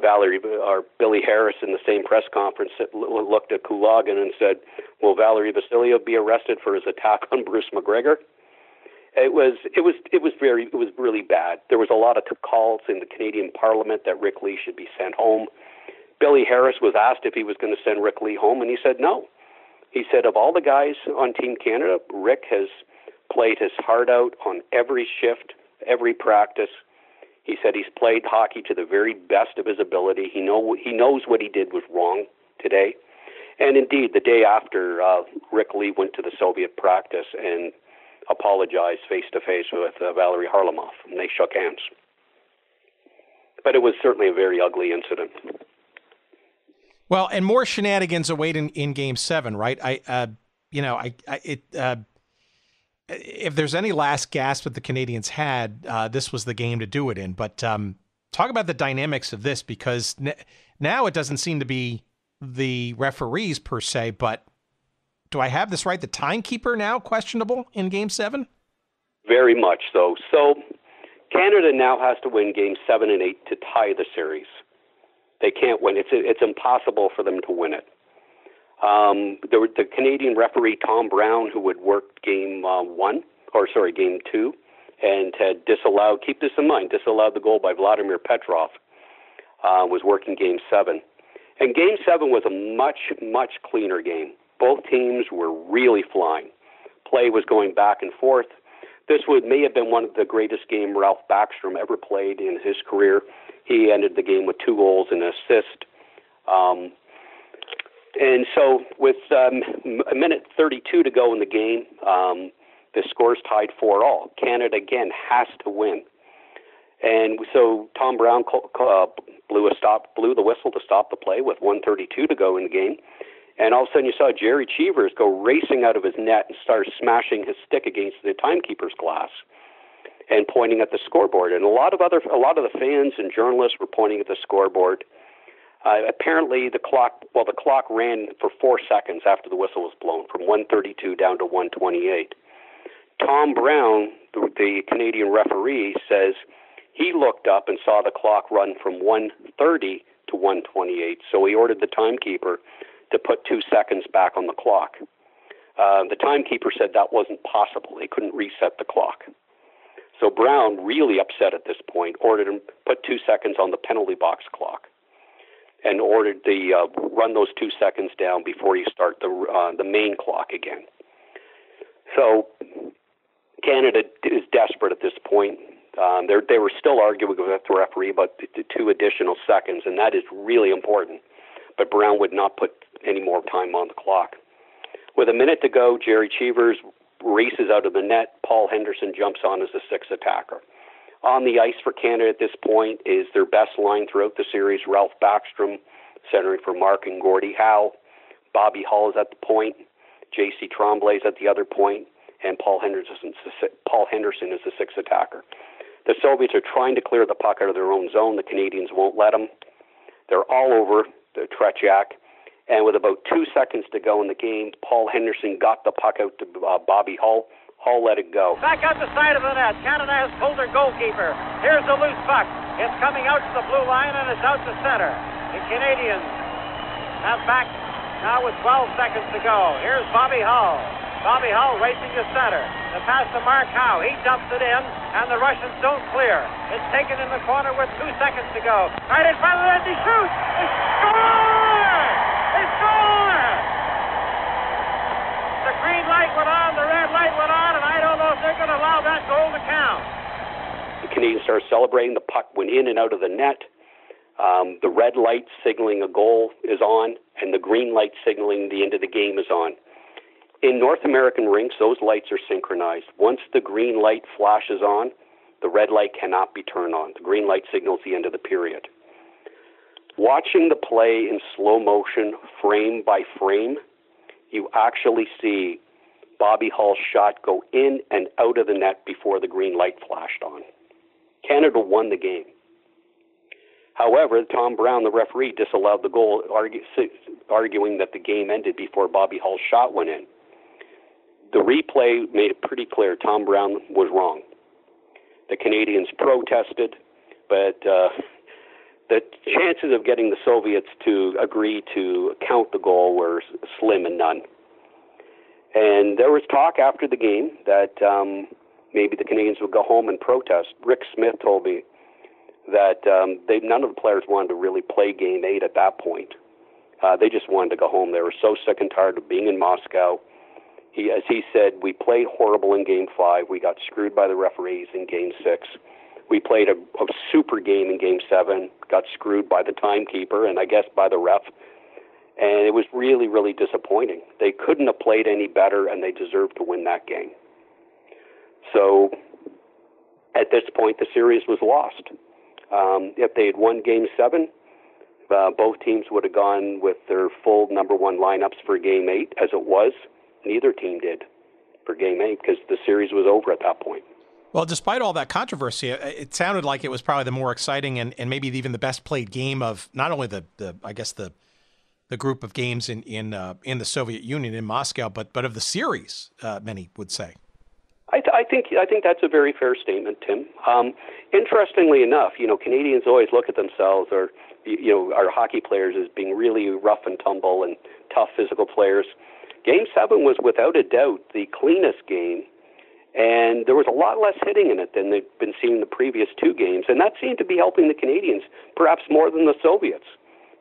Billy Harris in the same press conference looked at Kulagin and said, "Will Valeri Vasiliev be arrested for his attack on Bruce McGregor?" It was really bad. There was a lot of calls in the Canadian Parliament that Rick Ley should be sent home. Billy Harris was asked if he was going to send Rick Ley home, and he said no. He said of all the guys on Team Canada, Rick has played his heart out on every shift, every practice. He said he's played hockey to the very best of his ability. He knows what he did was wrong today. And indeed, the day after, Rick Ley went to the Soviet practice and apologized face-to-face with Valeri Kharlamov, and they shook hands. But it was certainly a very ugly incident. Well, and more shenanigans await in Game 7, right? If there's any last gasp that the Canadians had, this was the game to do it in. But talk about the dynamics of this, because now it doesn't seem to be the referees per se, but do I have this right? The timekeeper now questionable in Game 7? Very much so. So Canada now has to win Games 7 and 8 to tie the series. They can't win. It's impossible for them to win it. The Canadian referee, Tom Brown, who had worked game two, and had disallowed, keep this in mind, disallowed the goal by Vladimir Petrov, was working game 7. And game 7 was a much, much cleaner game. Both teams were really flying. Play was going back and forth. This may have been one of the greatest games Ralph Backstrom ever played in his career. He ended the game with 2 goals and an assist. And so with a minute 32 to go in the game, the score's tied 4-all. Canada, again, has to win. And so Tom Brown blew the whistle to stop the play with 1:32 to go in the game. And all of a sudden you saw Jerry Cheevers go racing out of his net and start smashing his stick against the timekeeper's glass and pointing at the scoreboard. And a lot of the fans and journalists were pointing at the scoreboard. Apparently the clock ran for 4 seconds after the whistle was blown, from 1:32 down to 1:28. Tom Brown, the Canadian referee, says he looked up and saw the clock run from 1:30 to 1:28, so he ordered the timekeeper to put 2 seconds back on the clock. The timekeeper said that wasn't possible. They couldn't reset the clock. So Brown, really upset at this point, ordered him put 2 seconds on the penalty box clock and ordered the run those 2 seconds down before you start the main clock again. So Canada is desperate at this point. They were still arguing with the referee about the 2 additional seconds, and that is really important. But Brown would not put any more time on the clock. With a minute to go, Jerry Cheevers races out of the net. Paul Henderson jumps on as the sixth attacker. On the ice for Canada at this point is their best line throughout the series, Ralph Backstrom, centering for Mark and Gordie Howe. Bobby Hull is at the point. J.C. Tremblay is at the other point. And Paul Henderson is the sixth attacker. The Soviets are trying to clear the puck out of their own zone. The Canadians won't let them. They're all over the Tretiak. And with about 2 seconds to go in the game, Paul Henderson got the puck out to Bobby Hull. Hull let it go. Back out the side of the net. Canada has pulled their goalkeeper. Here's the loose puck. It's coming out to the blue line, and it's out to center. The Canadians have back now with 12 seconds to go. Here's Bobby Hull. Bobby Hull racing to center. The pass to Mark Howe. He dumps it in, and the Russians don't clear. It's taken in the corner with 2 seconds to go. Right in front of the net. He shoots. He scores! He scores! The green light went on. The red light went on. And I don't know if they're going to allow that goal to count. The Canadians start celebrating. The puck went in and out of the net. The red light signaling a goal is on, and the green light signaling the end of the game is on. In North American rinks, those lights are synchronized. Once the green light flashes on, the red light cannot be turned on. The green light signals the end of the period. Watching the play in slow motion, frame by frame, you actually see Bobby Hull's shot go in and out of the net before the green light flashed on. Canada won the game. However, Tom Brown, the referee, disallowed the goal, arguing that the game ended before Bobby Hull's shot went in. The replay made it pretty clear Tom Brown was wrong. The Canadians protested, but the chances of getting the Soviets to agree to count the goal were slim and none. And there was talk after the game that maybe the Canadians would go home and protest. Rick Smith told me that none of the players wanted to really play Game 8 at that point. They just wanted to go home. They were so sick and tired of being in Moscow. As he said, we played horrible in Game 5. We got screwed by the referees in Game 6. We played a super game in Game 7, got screwed by the timekeeper and I guess by the ref. And it was really, really disappointing. They couldn't have played any better, and they deserved to win that game. So at this point, the series was lost. If they had won Game 7, both teams would have gone with their full number one lineups for Game 8. As it was, neither team did for Game 8 because the series was over at that point. Well, despite all that controversy, it sounded like it was probably the more exciting and maybe even the best played game of not only the group of games in the Soviet Union in Moscow, but of the series, many would say. I think that's a very fair statement, Tim. Interestingly enough, Canadians always look at themselves or our hockey players as being really rough and tumble and tough physical players. Game 7 was without a doubt the cleanest game. And there was a lot less hitting in it than they'd been seeing the previous two games. And that seemed to be helping the Canadians, perhaps more than the Soviets,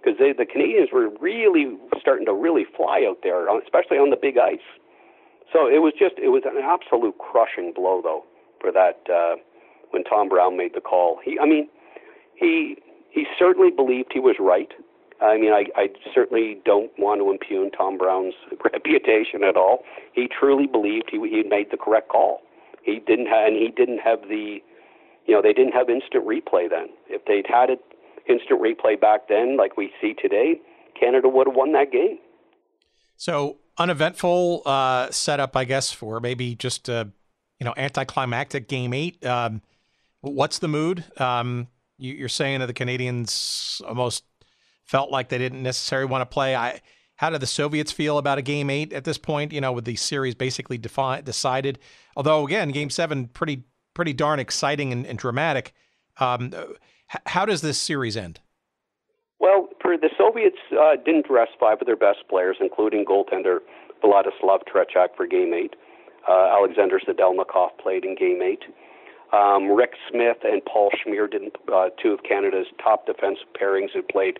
because the Canadians were really starting to really fly out there, especially on the big ice. So it was an absolute crushing blow, though, for that when Tom Brown made the call. He certainly believed he was right. I certainly don't want to impugn Tom Brown's reputation at all. He truly believed he made the correct call. They didn't have instant replay then. If they'd had it instant replay back then, like we see today, Canada would have won that game. So uneventful setup, I guess, for maybe just anticlimactic Game 8. What's the mood? You're saying that the Canadians almost felt like they didn't necessarily want to play. How did the Soviets feel about a Game 8 at this point, you know, with the series basically decided? Although, again, Game 7, pretty darn exciting and dramatic. How does this series end? Well, the Soviets didn't rest five of their best players, including goaltender Vladislav Tretiak for Game 8. Alexander Zadelnikov played in Game 8. Rick Smith and Paul Shmyr, two of Canada's top defensive pairings who played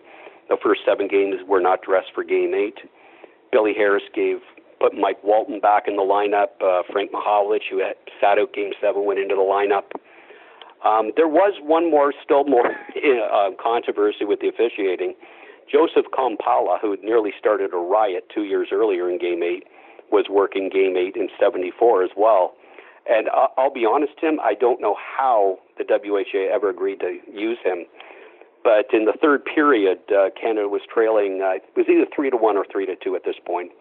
the first seven games, were not dressed for Game 8. Billy Harris put Mike Walton back in the lineup. Frank Mahovlich, who had sat out Game 7, went into the lineup. There was still more controversy with the officiating. Josef Kompalla, who had nearly started a riot 2 years earlier in Game 8, was working Game 8 in 74 as well. And I'll be honest, Tim, I don't know how the WHA ever agreed to use him. But in the third period, Canada was trailing, it was either 3-1 or 3-2 at this point.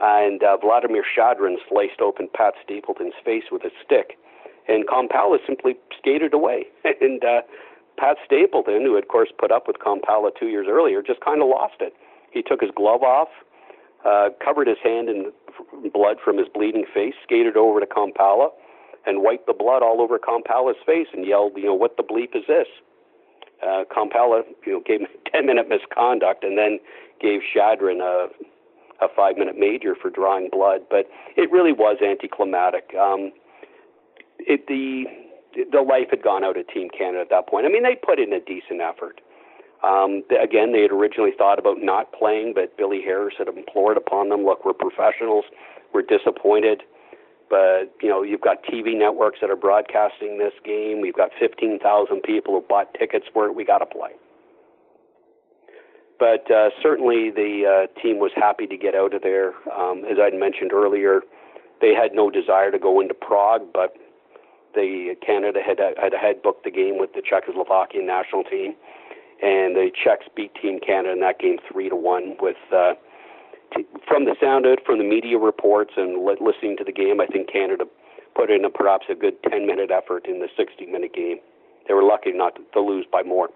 And Vladimir Shadrin sliced open Pat Stapleton's face with a stick. And Kompalla simply skated away. And Pat Stapleton, who had, of course, put up with Kompalla 2 years earlier, just kind of lost it. He took his glove off, covered his hand in blood from his bleeding face, skated over to Kompalla, and wiped the blood all over Compalla's face and yelled, you know, what the bleep is this? Kompalla, you know, gave him a 10-minute misconduct and then gave Shadrin a 5-minute major for drawing blood. But it really was anticlimactic. The life had gone out of Team Canada at that point. I mean, they put in a decent effort. Again, they had originally thought about not playing, but Billy Harris had implored upon them, look, we're professionals, we're disappointed, but, you know, you've got TV networks that are broadcasting this game, we've got 15,000 people who bought tickets for it, we got to play. But certainly the team was happy to get out of there. As I'd mentioned earlier, they had no desire to go into Prague, but Canada had booked the game with the Czechoslovakian national team. And the Czechs beat Team Canada in that game 3-1. With from the sound of it, from the media reports and listening to the game, I think Canada put in perhaps a good 10-minute effort in the 60-minute game. They were lucky not to lose by more.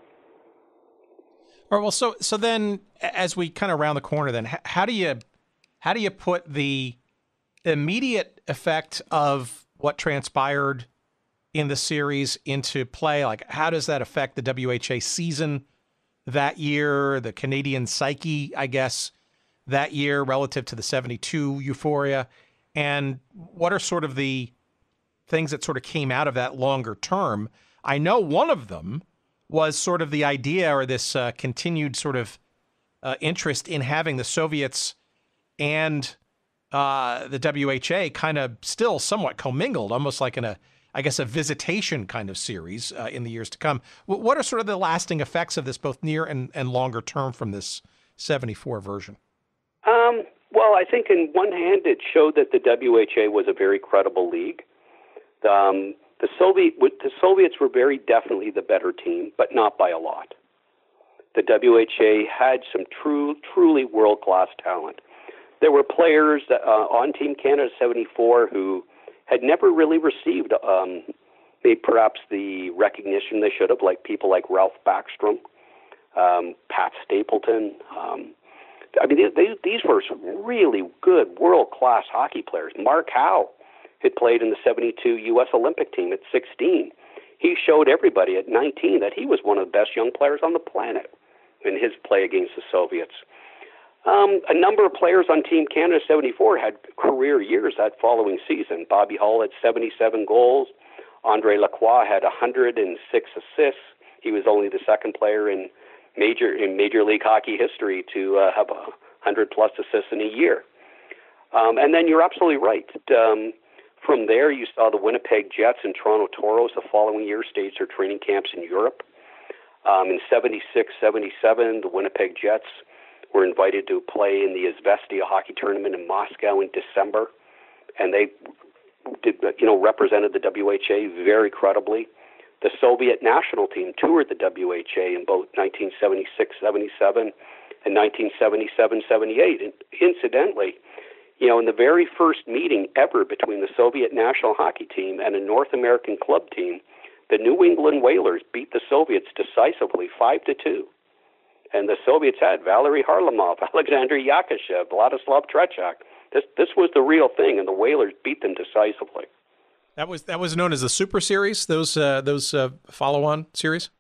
All right. Well, so then, as we kind of round the corner, then how do you put the immediate effect of what transpired in the series into play? Like, how does that affect the WHA season that year, the Canadian psyche, I guess, that year relative to the 72 euphoria? And what are sort of the things that sort of came out of that longer term? I know one of them was sort of the idea or this continued sort of interest in having the Soviets and the WHA kind of still somewhat commingled, almost like I guess a visitation kind of series in the years to come. What are sort of the lasting effects of this, both near and longer term, from this 74 version? Well, I think in one hand, it showed that the WHA was a very credible league. The Soviets were very definitely the better team, but not by a lot. The WHA had some truly world-class talent. There were players on Team Canada 74 who had never really received perhaps the recognition they should have, like people like Ralph Backstrom, Pat Stapleton. I mean, these were some really good world-class hockey players. Mark Howe had played in the 72 U.S. Olympic team at 16. He showed everybody at 19 that he was one of the best young players on the planet in his play against the Soviets. A number of players on Team Canada 74 had career years that following season. Bobby Hull had 77 goals. Andre Lacroix had 106 assists. He was only the second player in Major League Hockey history to have 100-plus assists in a year. And then you're absolutely right. From there, you saw the Winnipeg Jets and Toronto Toros the following year stage their training camps in Europe. In 76-77, the Winnipeg Jets were invited to play in the Izvestia hockey tournament in Moscow in December, and they represented the WHA very credibly. The Soviet national team toured the WHA in both 1976-77 and 1977-78. And incidentally, you know, in the very first meeting ever between the Soviet national hockey team and a North American club team, the New England Whalers beat the Soviets decisively 5-2. And the Soviets had Valeri Kharlamov, Alexander Yakashev, Vladislav Tretiak. This was the real thing, and the Whalers beat them decisively. That was known as the Super Series. Those follow-on series.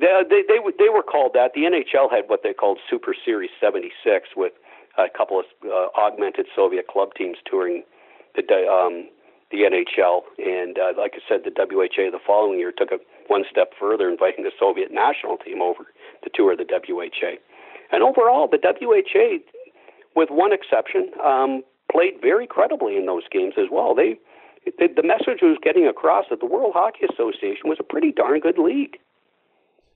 They were called that. The NHL had what they called Super Series 76 with a couple of augmented Soviet club teams touring the NHL. And like I said, the WHA the following year took it one step further, inviting the Soviet national team over to tour the WHA. And overall, the WHA, with one exception, played very credibly in those games as well. The message was getting across that the World Hockey Association was a pretty darn good league.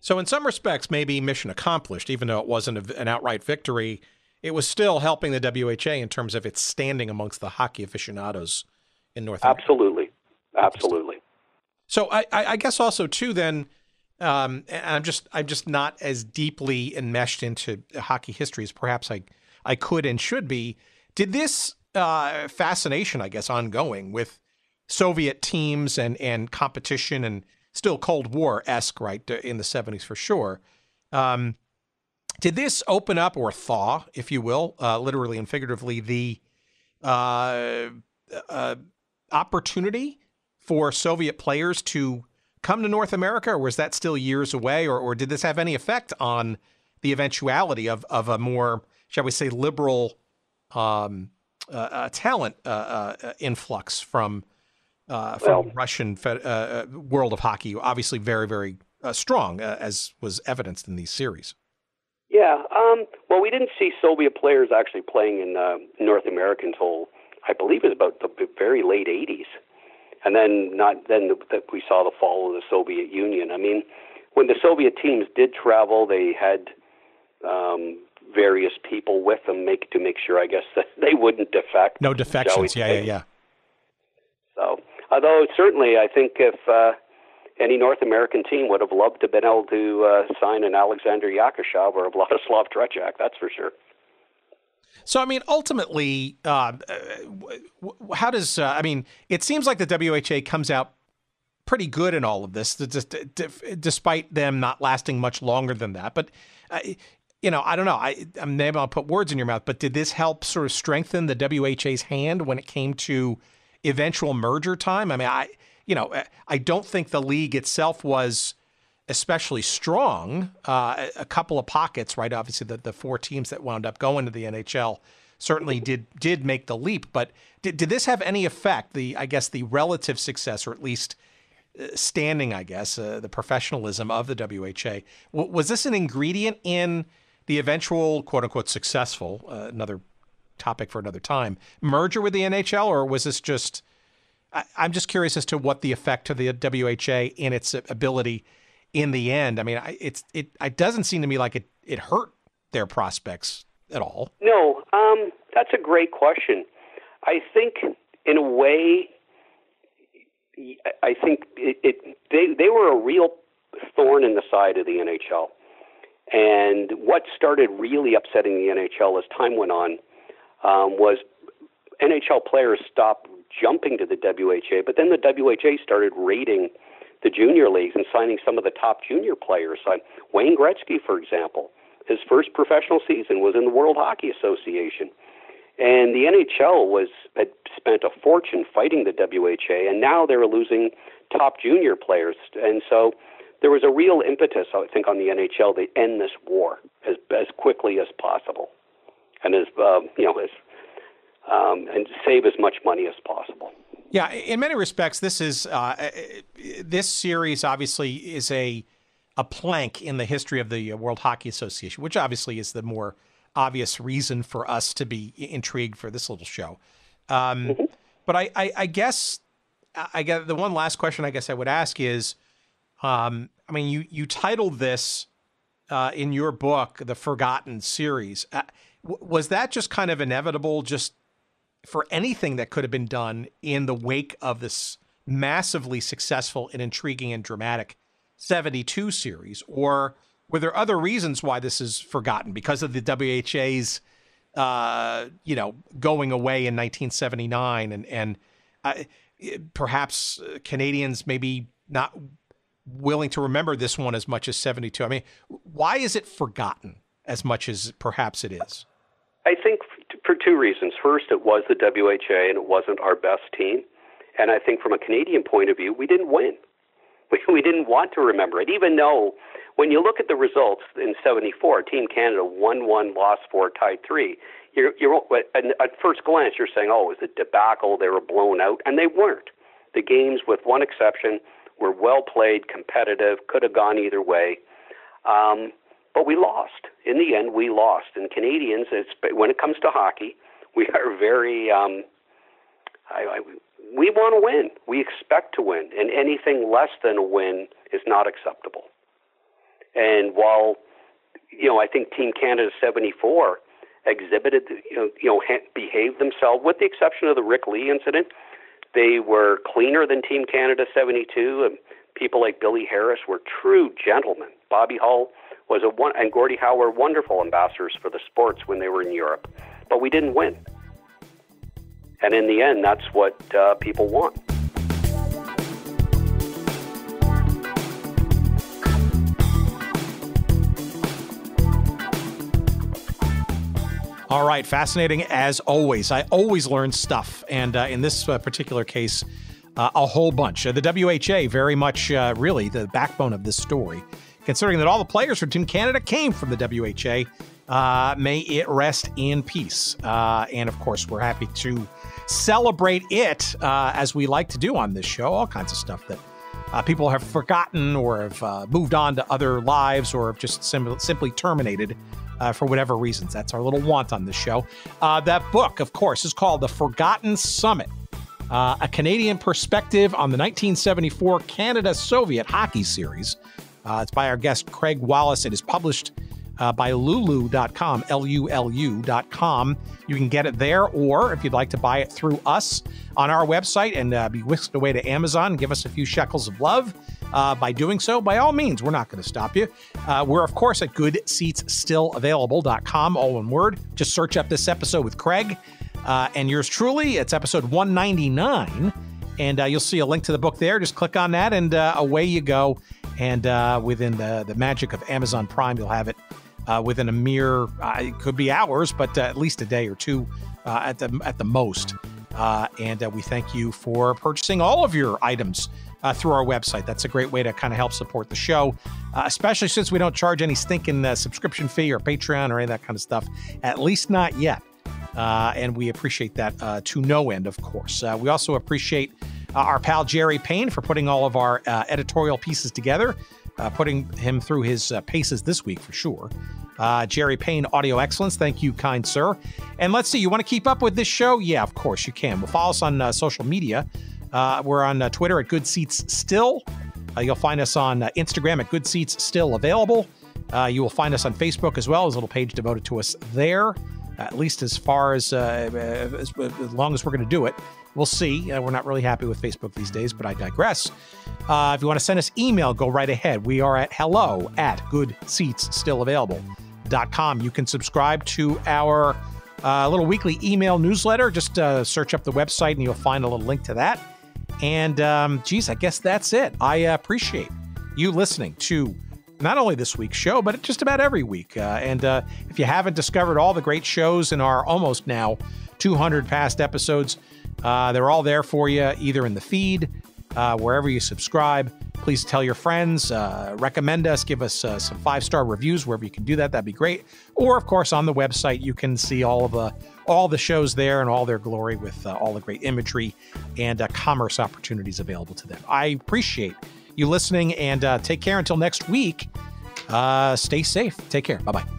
So in some respects, maybe mission accomplished, even though it wasn't an outright victory, it was still helping the WHA in terms of its standing amongst the hockey aficionados in North America. Absolutely. Absolutely. So I guess also, too, then, I'm just not as deeply enmeshed into hockey history as perhaps I could and should be. Did this fascination, I guess, ongoing with Soviet teams and competition and still Cold War-esque, right, in the 70s for sure. Did this open up or thaw, if you will, literally and figuratively, the opportunity for Soviet players to come to North America, or was that still years away, or did this have any effect on the eventuality of a more, shall we say, liberal talent influx from Russian World of Hockey, obviously very, very strong, as was evidenced in these series? Yeah. Well, we didn't see Soviet players actually playing in North America until, I believe, it was about the very late 80s. And then we saw the fall of the Soviet Union. I mean, when the Soviet teams did travel, they had various people with them to make sure, I guess, that they wouldn't defect. No defections. Yeah. So, although certainly, I think if any North American team would have loved to have been able to sign an Alexander Yakashev or a Vladislav Tretiak, that's for sure. So, I mean, ultimately, how does, it seems like the WHA comes out pretty good in all of this, despite them not lasting much longer than that. But, I don't know, maybe I'll put words in your mouth, but did this help sort of strengthen the WHA's hand when it came to eventual merger time? I mean, I don't think the league itself was especially strong. A couple of pockets, right? Obviously, the four teams that wound up going to the NHL certainly did make the leap. But did this have any effect? The relative success, or at least standing, the professionalism of the WHA. Was this an ingredient in the eventual quote unquote successful another topic for another time merger with the NHL, or was this just? I'm just curious as to what the effect of the WHA and its ability in the end. I mean, it doesn't seem to me like it hurt their prospects at all. No, that's a great question. I think in a way, I think they were a real thorn in the side of the NHL. And what started really upsetting the NHL as time went on was NHL players stopped jumping to the WHA, but then the WHA started raiding the junior leagues and signing some of the top junior players. Like Wayne Gretzky, for example, his first professional season was in the World Hockey Association. And the NHL had spent a fortune fighting the WHA, and now they were losing top junior players. And so there was a real impetus, I think, on the NHL to end this war as quickly as possible, and and save as much money as possible. Yeah, in many respects, this series obviously is a plank in the history of the World Hockey Association, which obviously is the more obvious reason for us to be intrigued for this little show. But I guess the one last question I guess I would ask is, you titled this in your book, The Forgotten Series. Was that just kind of inevitable, just for anything that could have been done in the wake of this massively successful and intriguing and dramatic 72 series? Or were there other reasons why this is forgotten because of the WHA's, going away in 1979 and perhaps Canadians maybe not willing to remember this one as much as 72? I mean, why is it forgotten as much as perhaps it is? I think for two reasons. First, it was the WHA and it wasn't our best team. And I think from a Canadian point of view, we didn't win. We didn't want to remember it, even though when you look at the results in 74, Team Canada won one, lost four, tied three. You're, at first glance, you're saying, oh, it was a debacle, they were blown out, and they weren't. The games, with one exception, were well played, competitive, could have gone either way. But we lost. In the end, we lost. And Canadians, when it comes to hockey, we are very... we want to win. We expect to win. And anything less than a win is not acceptable. And while, you know, I think Team Canada 74 exhibited, behaved themselves, with the exception of the Rick Ley incident, they were cleaner than Team Canada 72. And people like Billy Harris were true gentlemen. Bobby Hull was and Gordie Howe were wonderful ambassadors for the sports when they were in Europe. But we didn't win. And in the end, that's what people want. All right. Fascinating as always. I always learn stuff. And in this particular case, a whole bunch. The WHA very much really the backbone of this story, considering that all the players for Team Canada came from the WHA. May it rest in peace. And of course, we're happy to celebrate it as we like to do on this show, all kinds of stuff that people have forgotten or have moved on to other lives or have just simply terminated for whatever reasons. That's our little want on this show. That book, of course, is called The Forgotten Summit, A Canadian Perspective on the 1974 Canada-Soviet Hockey Series. It's by our guest, Craig Wallace. It is published by lulu.com, LULU.com. You can get it there, or if you'd like to buy it through us on our website and be whisked away to Amazon, give us a few shekels of love by doing so. By all means, we're not going to stop you. We're, of course, at goodseatsstillavailable.com, all one word. Just search up this episode with Craig and yours truly. It's episode 199, and you'll see a link to the book there. Just click on that, and away you go. And within the magic of Amazon Prime, you'll have it within a mere, it could be hours, but at least a day or two at the most. And we thank you for purchasing all of your items through our website. That's a great way to kind of help support the show, especially since we don't charge any stinking subscription fee or Patreon or any of that kind of stuff, at least not yet. And we appreciate that to no end, of course. We also appreciate our pal Jerry Payne for putting all of our editorial pieces together. Putting him through his paces this week for sure. Jerry Payne, Audio Excellence. Thank you, kind sir. And let's see, you want to keep up with this show? Yeah, of course you can. Well, follow us on social media. We're on Twitter at Good Seats Still. You'll find us on Instagram at Good Seats Still Available. You will find us on Facebook as well. There's a little page devoted to us there, at least as far as long as we're going to do it. We'll see. We're not really happy with Facebook these days, but I digress. If you want to send us email, go right ahead. We are at hello@goodseatsstillavailable.com. You can subscribe to our little weekly email newsletter. Just search up the website and you'll find a little link to that. And geez, I guess that's it. I appreciate you listening to not only this week's show, but just about every week. And if you haven't discovered all the great shows in our almost now 200 past episodes, they're all there for you, either in the feed, wherever you subscribe. Please tell your friends, recommend us, give us some 5-star reviews wherever you can do that. That'd be great. Or, of course, on the website, you can see all the shows there and all their glory with all the great imagery and commerce opportunities available to them. I appreciate you listening, and take care until next week. Stay safe. Take care. Bye-bye.